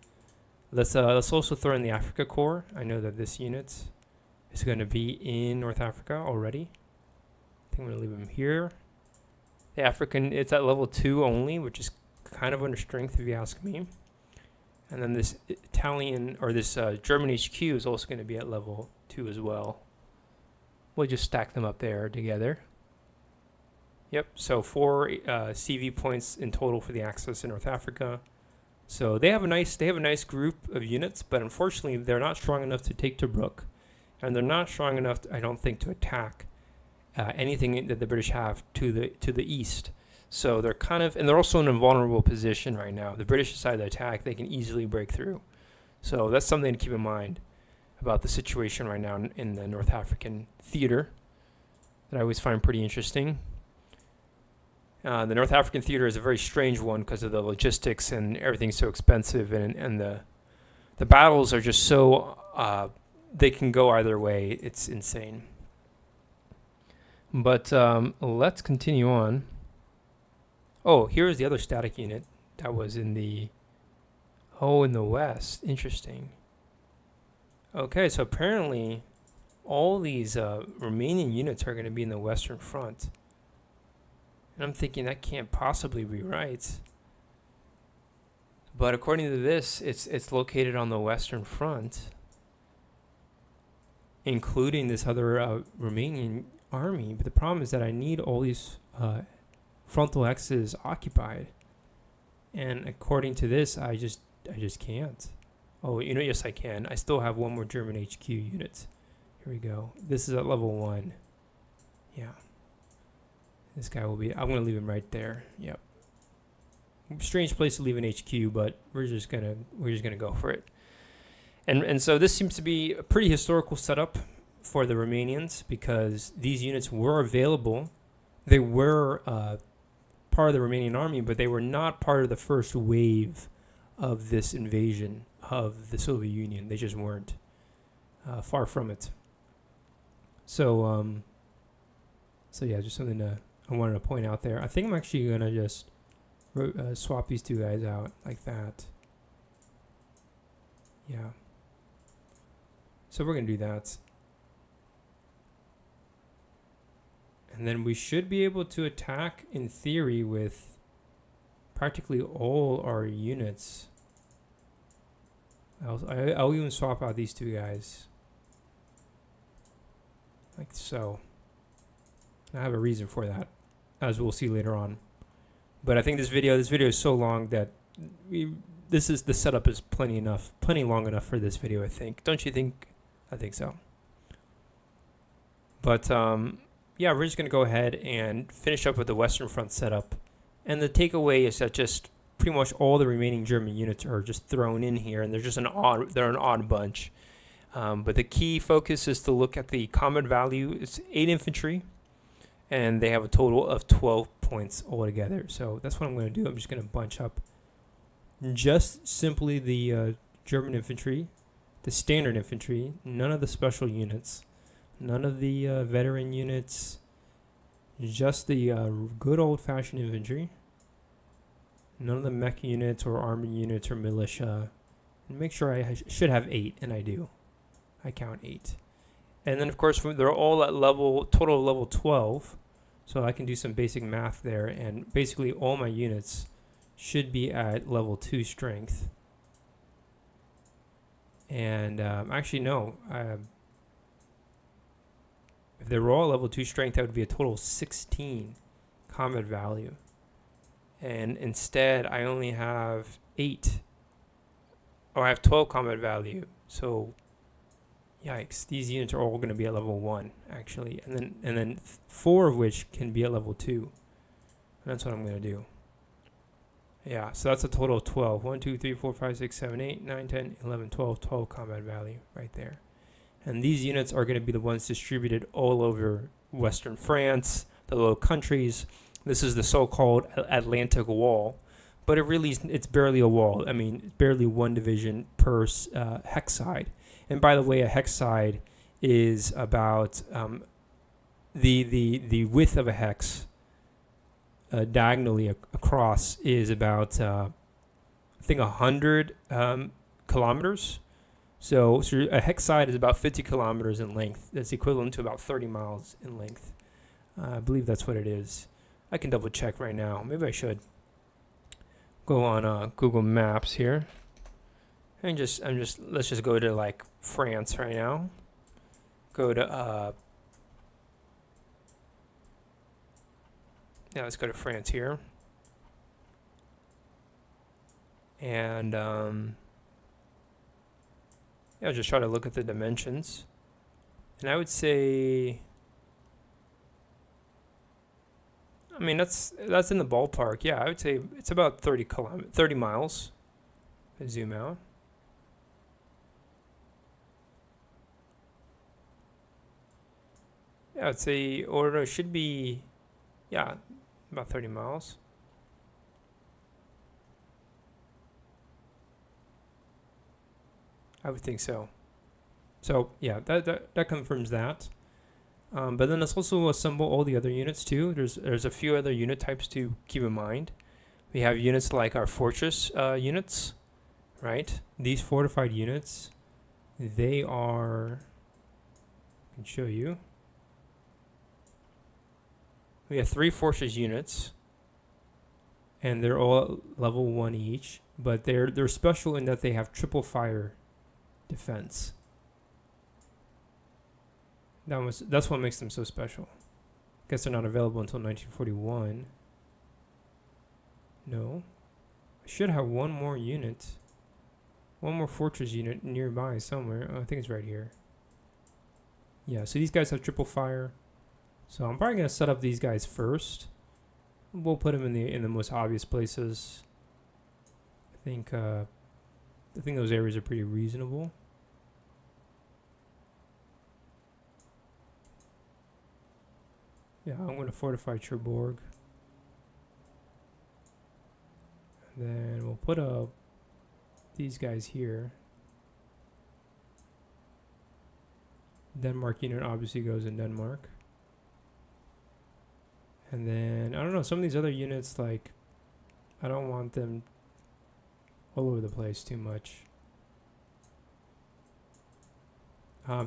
Let's also throw in the Africa Corps. I know that this unit is going to be in North Africa already. I think I'm going to leave him here. The African, it's at level 2 only, which is kind of under strength if you ask me. And then this Italian, or this German HQ is also going to be at level 2 as well. We'll just stack them up there together. Yep, so 4 CV points in total for the Axis in North Africa. So they have a nice group of units, but unfortunately they're not strong enough to take Tobruk, and they're not strong enough, I don't think, to attack anything that the British have to the east. So they're kind of, and they're also in a vulnerable position right now. If the British decide to attack, they can easily break through. So that's something to keep in mind about the situation right now in the North African theater that I always find pretty interesting. The North African theater is a very strange one because of the logistics and everything's so expensive, and the battles are just so, they can go either way. It's insane. But let's continue on. Oh, here's the other static unit that was in the... Oh, in the west. Interesting. Okay, so apparently all these Romanian units are going to be in the Western Front. And I'm thinking that can't possibly be right. But according to this, it's located on the Western Front, including this other Romanian army, but the problem is that I need all these frontal X's occupied, and according to this, I just can't. Oh, you know, yes I can. I still have one more German HQ unit. Here we go. This is at level 1. Yeah, this guy will be, I'm gonna leave him right there. Yep, strange place to leave an HQ, but we're just gonna go for it. And so this seems to be a pretty historical setup for the Romanians, because these units were available. They were part of the Romanian army, but they were not part of the first wave of this invasion of the Soviet Union. They just weren't, far from it. So so yeah, just something I wanted to point out there. I think I'm actually gonna just swap these two guys out like that. Yeah, so we're gonna do that. And then we should be able to attack, in theory, with practically all our units. I'll even swap out these two guys. Like so. I have a reason for that, as we'll see later on. But I think this video is so long that the setup is plenty long enough for this video, I think. Don't you think? I think so. But, yeah, we're just going to go ahead and finish up with the Western Front setup. And the takeaway is that just pretty much all the remaining German units are just thrown in here, and they're just an odd bunch. But the key focus is to look at the combat value. It's 8 infantry, and they have a total of 12 points altogether. So that's what I'm going to do. I'm just going to bunch up just simply the German infantry, the standard infantry, none of the special units, none of the veteran units, just the good old-fashioned infantry, none of the mech units or armored units or militia, and make sure I should have 8, and I do. I count 8. And then, of course, they're all at total level 12, so I can do some basic math there, and basically all my units should be at level 2 strength. And actually, no. If they were all level 2 strength, that would be a total of 16 combat value. And instead, I only have 8. Or I have 12 combat value. So, yikes. These units are all going to be at level 1, actually. And then 4 of which can be at level 2. And that's what I'm going to do. Yeah, so that's a total of 12. 1, 2, 3, 4, 5, 6, 7, 8, 9, 10, 11, 12. 12 combat value right there. And these units are going to be the ones distributed all over Western France, the Low Countries. This is the so-called Atlantic Wall. But it really, it's barely a wall. I mean, barely one division per hexide. And by the way, a hexide is about the width of a hex diagonally across is about, I think, 100 kilometers. So a hexide is about 50 kilometers in length. That's equivalent to about 30 miles in length. I believe that's what it is. I can double check right now. Maybe I should. Go on Google Maps here, and let's just go to like France right now. Go to let's go to France here, and yeah, I'll just try to look at the dimensions, and I would say, I mean, that's in the ballpark. Yeah, I would say it's about 30 miles. If I zoom out. Yeah, I'd say, or it should be, yeah, about 30 miles. I would think so. So yeah, that confirms that. But then let's also assemble all the other units too. There's a few other unit types to keep in mind. We have units like our fortress units, right? These fortified units, they are, I can show you. We have 3 fortress units, and they're all level 1 each, but they're special in that they have triple fire defense. That's what makes them so special. Guess they're not available until 1941. No. I should have one more unit. One more fortress unit nearby somewhere. Oh, I think it's right here. Yeah, so these guys have triple fire. So I'm probably going to set up these guys first. We'll put them in the most obvious places. I think those areas are pretty reasonable. Yeah, I'm going to fortify Cherbourg. And then we'll put up these guys here. Denmark unit obviously goes in Denmark. And then, I don't know, some of these other units, like, I don't want them all over the place too much.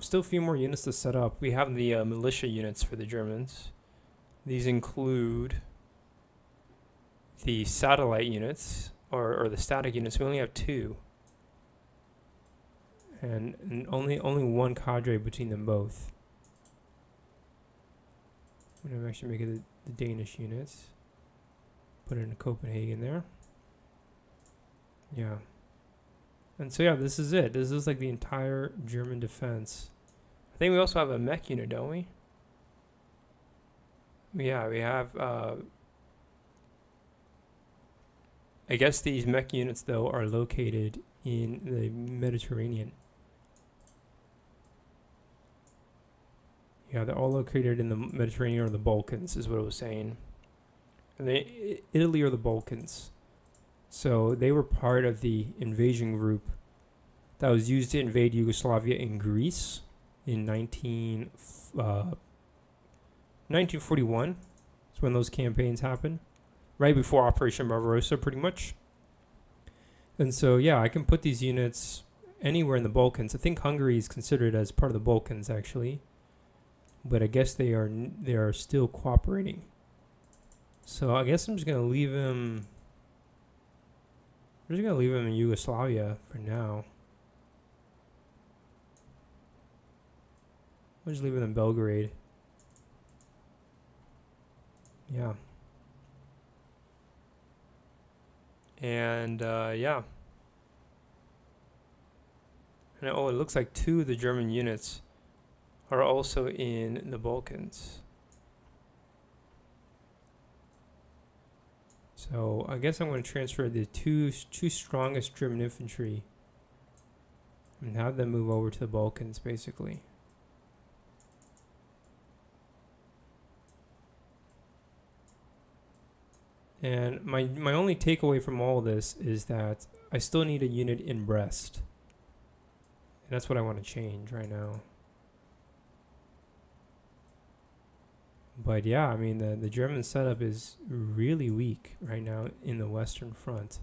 Still a few more units to set up. We have the militia units for the Germans. These include the satellite units, or the static units. We only have 2. And only one cadre between them both. I'm going to actually make it the Danish units. Put it in Copenhagen there. Yeah. And so, yeah, this is it. This is like the entire German defense. I think we also have a mech unit, don't we? Yeah, we have, I guess these mech units, though, are located in the Mediterranean. Yeah, they're all located in the Mediterranean or the Balkans, is what I was saying. And Italy or the Balkans. So they were part of the invasion group that was used to invade Yugoslavia and Greece in 1941. That's when those campaigns happened, right before Operation Barbarossa, pretty much. And so, yeah, I can put these units anywhere in the Balkans. I think Hungary is considered as part of the Balkans, actually, but I guess they are still cooperating. So I guess I'm just gonna leave them. I'm just gonna leave them in Yugoslavia for now. We'll just leave them in Belgrade. Yeah. And yeah. And oh, it looks like two of the German units are also in the Balkans. So I guess I'm going to transfer the two strongest German infantry and have them move over to the Balkans, basically. And my only takeaway from all this is that I still need a unit in Brest. And that's what I want to change right now. But yeah, I mean, the German setup is really weak right now in the Western Front.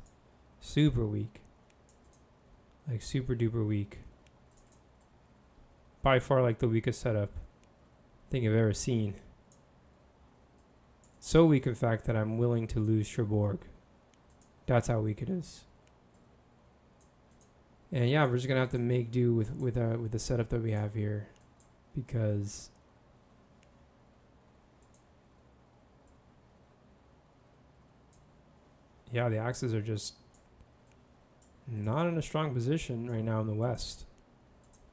Super weak. Like, super duper weak. By far, like, the weakest setup thing I've ever seen. So weak, in fact, that I'm willing to lose Cherbourg. That's how weak it is. And yeah, we're just going to have to make do with the setup that we have here. Because... yeah, the Axis are just not in a strong position right now in the West.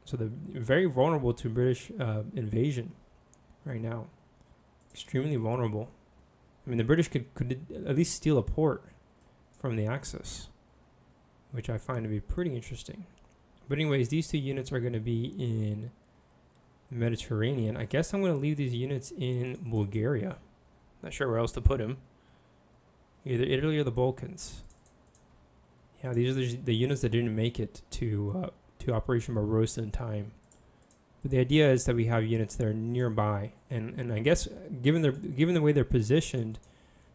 So they're very vulnerable to British invasion right now. Extremely vulnerable. I mean, the British could at least steal a port from the Axis, which I find to be pretty interesting. But anyways, these two units are going to be in the Mediterranean. I guess I'm going to leave these units in Bulgaria. Not sure where else to put them. Either Italy or the Balkans. Yeah, these are the units that didn't make it to Operation Barbarossa in time. But the idea is that we have units that are nearby, and I guess given the way they're positioned,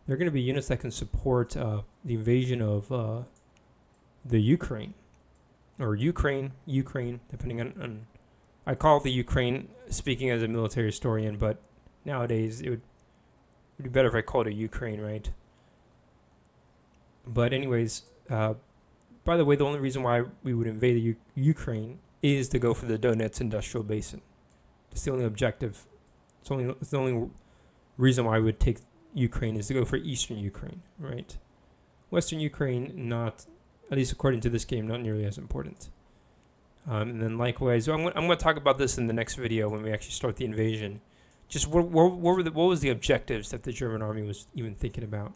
they're going to be units that can support the invasion of the Ukraine, or Ukraine, depending on. I call it the Ukraine, speaking as a military historian, but nowadays it would be better if I called it Ukraine, right? But anyways, by the way, the only reason why we would invade the Ukraine is to go for the Donetsk industrial basin. It's the only objective. It's the only reason why I would take Ukraine is to go for Eastern Ukraine, right? Western Ukraine, not, at least according to this game, not nearly as important. And then likewise, I'm going to talk about this in the next video when we actually start the invasion. Just what was the objectives that the German army was even thinking about?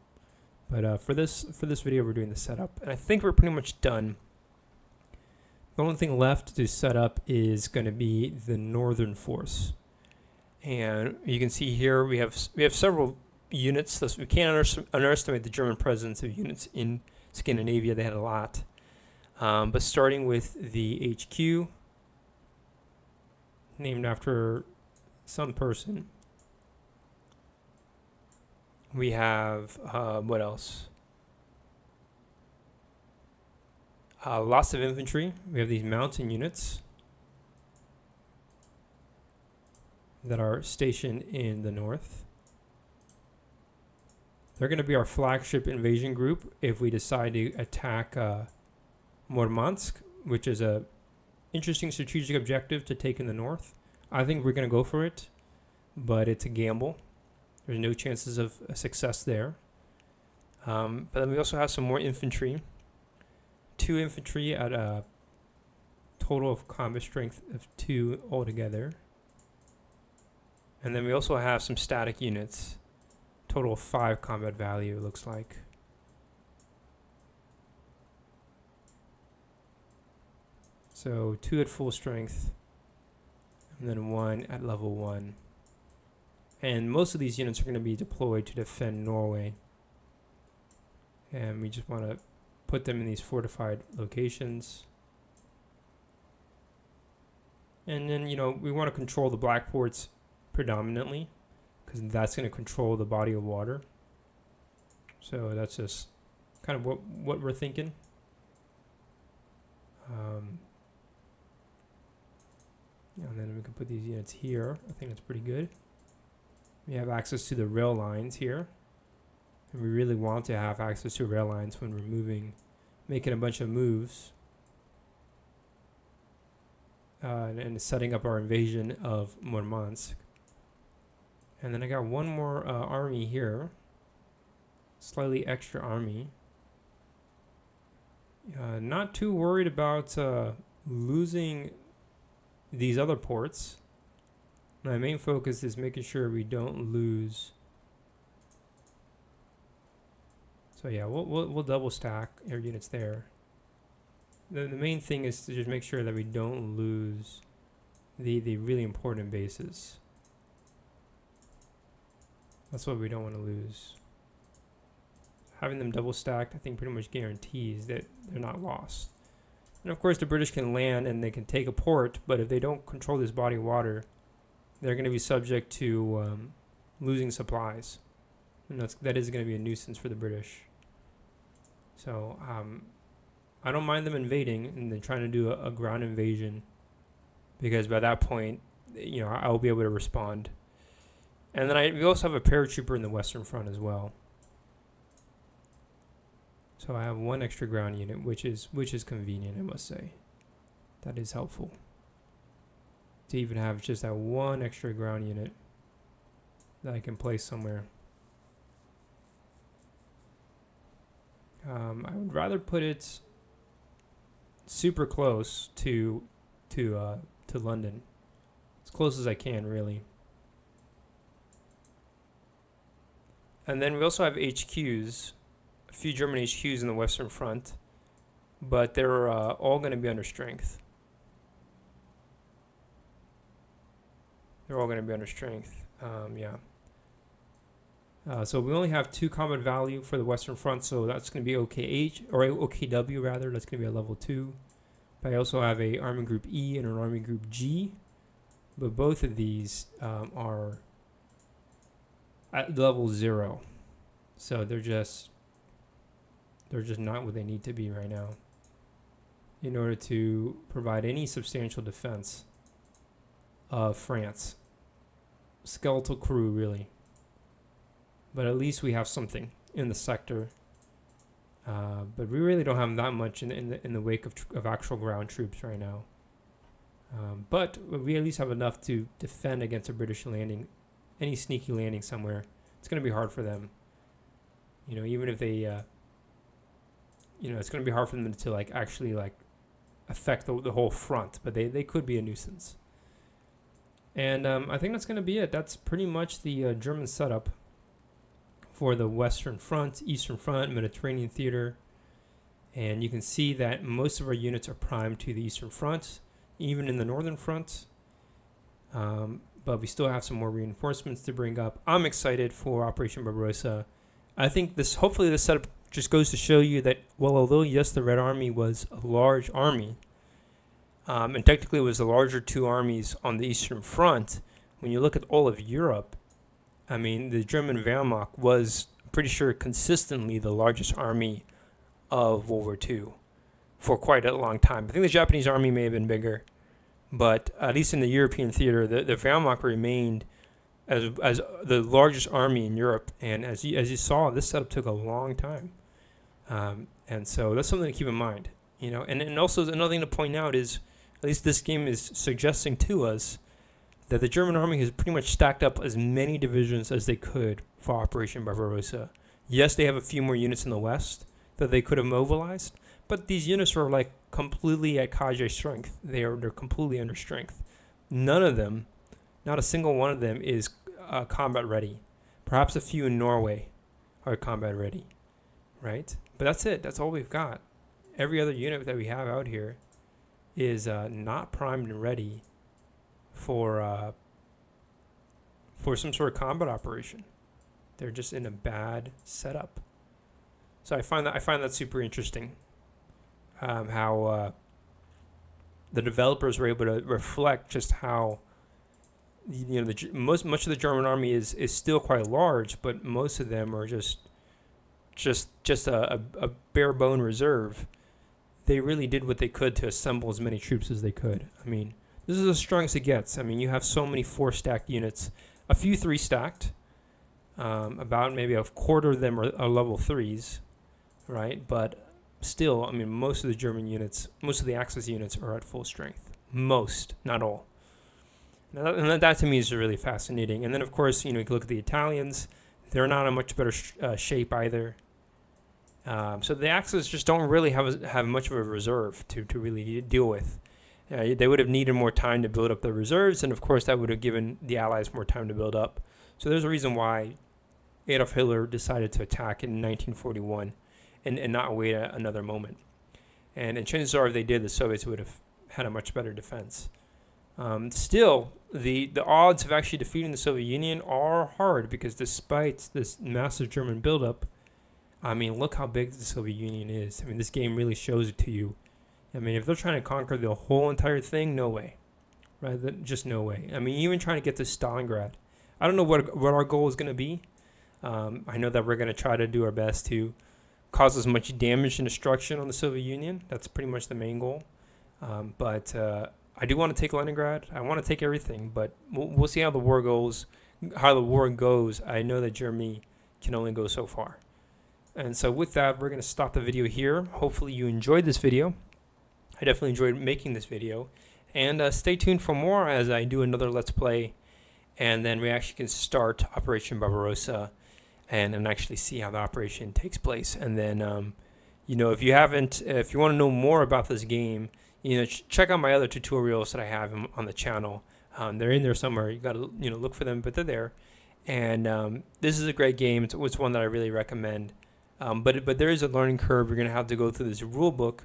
But for this video, we're doing the setup, and I think we're pretty much done. The only thing left to set up is going to be the northern force, and you can see here we have several units. So we can't underestimate the German presence of units in Scandinavia. They had a lot, but starting with the HQ, named after some person. We have, what else? Lots of infantry. We have these mountain units that are stationed in the north. They're going to be our flagship invasion group if we decide to attack Murmansk, which is an interesting strategic objective to take in the north. I think we're going to go for it, but it's a gamble. There's no chances of success there. But then we also have some more infantry. Two infantry at a total of combat strength of 2 altogether. And then we also have some static units. Total of 5 combat value, it looks like. So 2 at full strength. And then 1 at level 1. And most of these units are going to be deployed to defend Norway. And we just want to put them in these fortified locations. And then, you know, we want to control the black ports predominantly, because that's going to control the body of water. So that's just kind of what we're thinking. And then we can put these units here. I think that's pretty good. We have access to the rail lines here, and we really want to have access to rail lines when we're moving making a bunch of moves and setting up our invasion of Murmansk. And then I got one more army here, slightly extra army. Not too worried about losing these other ports. My main focus is making sure we don't lose. So yeah, we'll double stack our units there. The main thing is to just make sure that we don't lose the really important bases. That's what we don't want to lose. Having them double stacked, I think, pretty much guarantees that they're not lost. And of course, the British can land and they can take a port, but if they don't control this body of water, they're going to be subject to losing supplies. And that is going to be a nuisance for the British. So I don't mind them invading and then trying to do a ground invasion, because by that point, you know, I'll be able to respond. And then we also have a paratrooper in the Western Front as well. So I have one extra ground unit, which is convenient, I must say. That is helpful to even have just that one extra ground unit that I can place somewhere. I would rather put it super close to London, as close as I can, really. And then we also have HQs. A few German HQs in the Western Front, but they're all going to be under strength. They're all going to be under strength, yeah. So we only have 2 combat value for the Western Front, so that's going to be OKH, or OKW rather, that's going to be a level 2. But I also have a Army Group E and an Army Group G, but both of these are at level 0. So they're just not what they need to be right now in order to provide any substantial defense of France. Skeletal crew, really. But at least we have something in the sector. But we really don't have that much in the wake of actual ground troops right now. But we at least have enough to defend against a British landing, any sneaky landing somewhere. It's going to be hard for them. You know, even if they... you know, it's going to be hard for them to actually affect the whole front, but they could be a nuisance. And I think that's going to be it. That's pretty much the German setup for the Western Front, Eastern Front, Mediterranean theater. And you can see that most of our units are primed to the Eastern Front, even in the Northern Front. But we still have some more reinforcements to bring up. I'm excited for Operation Barbarossa. I think hopefully this setup just goes to show you that, well, although yes, the Red Army was a large army, and technically it was the larger 2 armies on the Eastern Front, when you look at all of Europe, I mean, the German Wehrmacht was, pretty sure, consistently the largest army of World War II for quite a long time. I think the Japanese army may have been bigger, but at least in the European theater, the Wehrmacht remained as the largest army in Europe. And as you saw, this setup took a long time. And so that's something to keep in mind, you know. And also another thing to point out is, at least this game is suggesting to us, that the German army has pretty much stacked up as many divisions as they could for Operation Barbarossa. Yes, they have a few more units in the west that they could have mobilized, but these units are like completely at Kage strength. They're completely under strength. None of them, not a single one of them, is combat ready. Perhaps a few in Norway are combat ready, right? But that's it. That's all we've got. Every other unit that we have out here is not primed and ready for some sort of combat operation. They're just in a bad setup. So I find that super interesting. How the developers were able to reflect just how, you know, much of the German army is still quite large, but most of them are just a bare bone reserve. They really did what they could to assemble as many troops as they could. I mean, this is as strong as it gets. I mean, you have so many 4 stacked units, a few 3 stacked, about maybe a quarter of them are level 3s, right? But still, I mean, most of the German units, most of the Axis units are at full strength. Most, not all. And that to me is really fascinating. And then, of course, you can look at the Italians. They're not in much better shape either. So the Axis just don't really have much of a reserve to really deal with. They would have needed more time to build up their reserves, and of course that would have given the Allies more time to build up. So there's a reason why Adolf Hitler decided to attack in 1941 and not wait another moment. And chances are if they did, the Soviets would have had a much better defense. Still, the odds of actually defeating the Soviet Union are hard because despite this massive German buildup, I mean, look how big the Soviet Union is. I mean, this game really shows it to you. I mean, if they're trying to conquer the whole entire thing, no way. Right? Just no way. I mean, even trying to get to Stalingrad. I don't know what our goal is going to be. I know that we're going to try to do our best to cause as much damage and destruction on the Soviet Union. That's pretty much the main goal. But I do want to take Leningrad. I want to take everything, but we'll see how the war goes. I know that Germany can only go so far. And so with that, we're going to stop the video here. Hopefully you enjoyed this video. I definitely enjoyed making this video. And stay tuned for more as I do another Let's Play. And then we actually can start Operation Barbarossa and actually see how the operation takes place. And then, if you want to know more about this game, check out my other tutorials that I have on the channel. They're in there somewhere. You got to, look for them, but they're there. And this is a great game. It's one that I really recommend. But there is a learning curve. You're going to have to go through this rule book.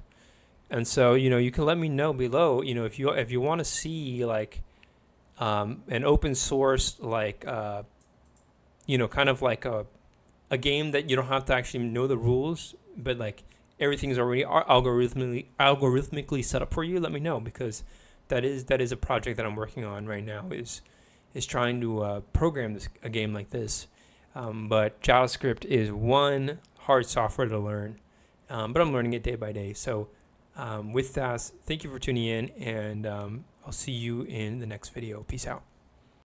And so, you can let me know below, if you want to see like an open source, like, kind of like a game that you don't have to actually know the rules, but like everything's already algorithmically set up for you. Let me know, because that is a project that I'm working on right now is trying to program a game like this. But JavaScript is one hard software to learn, but I'm learning it day by day. So with that, thank you for tuning in, and I'll see you in the next video. Peace out.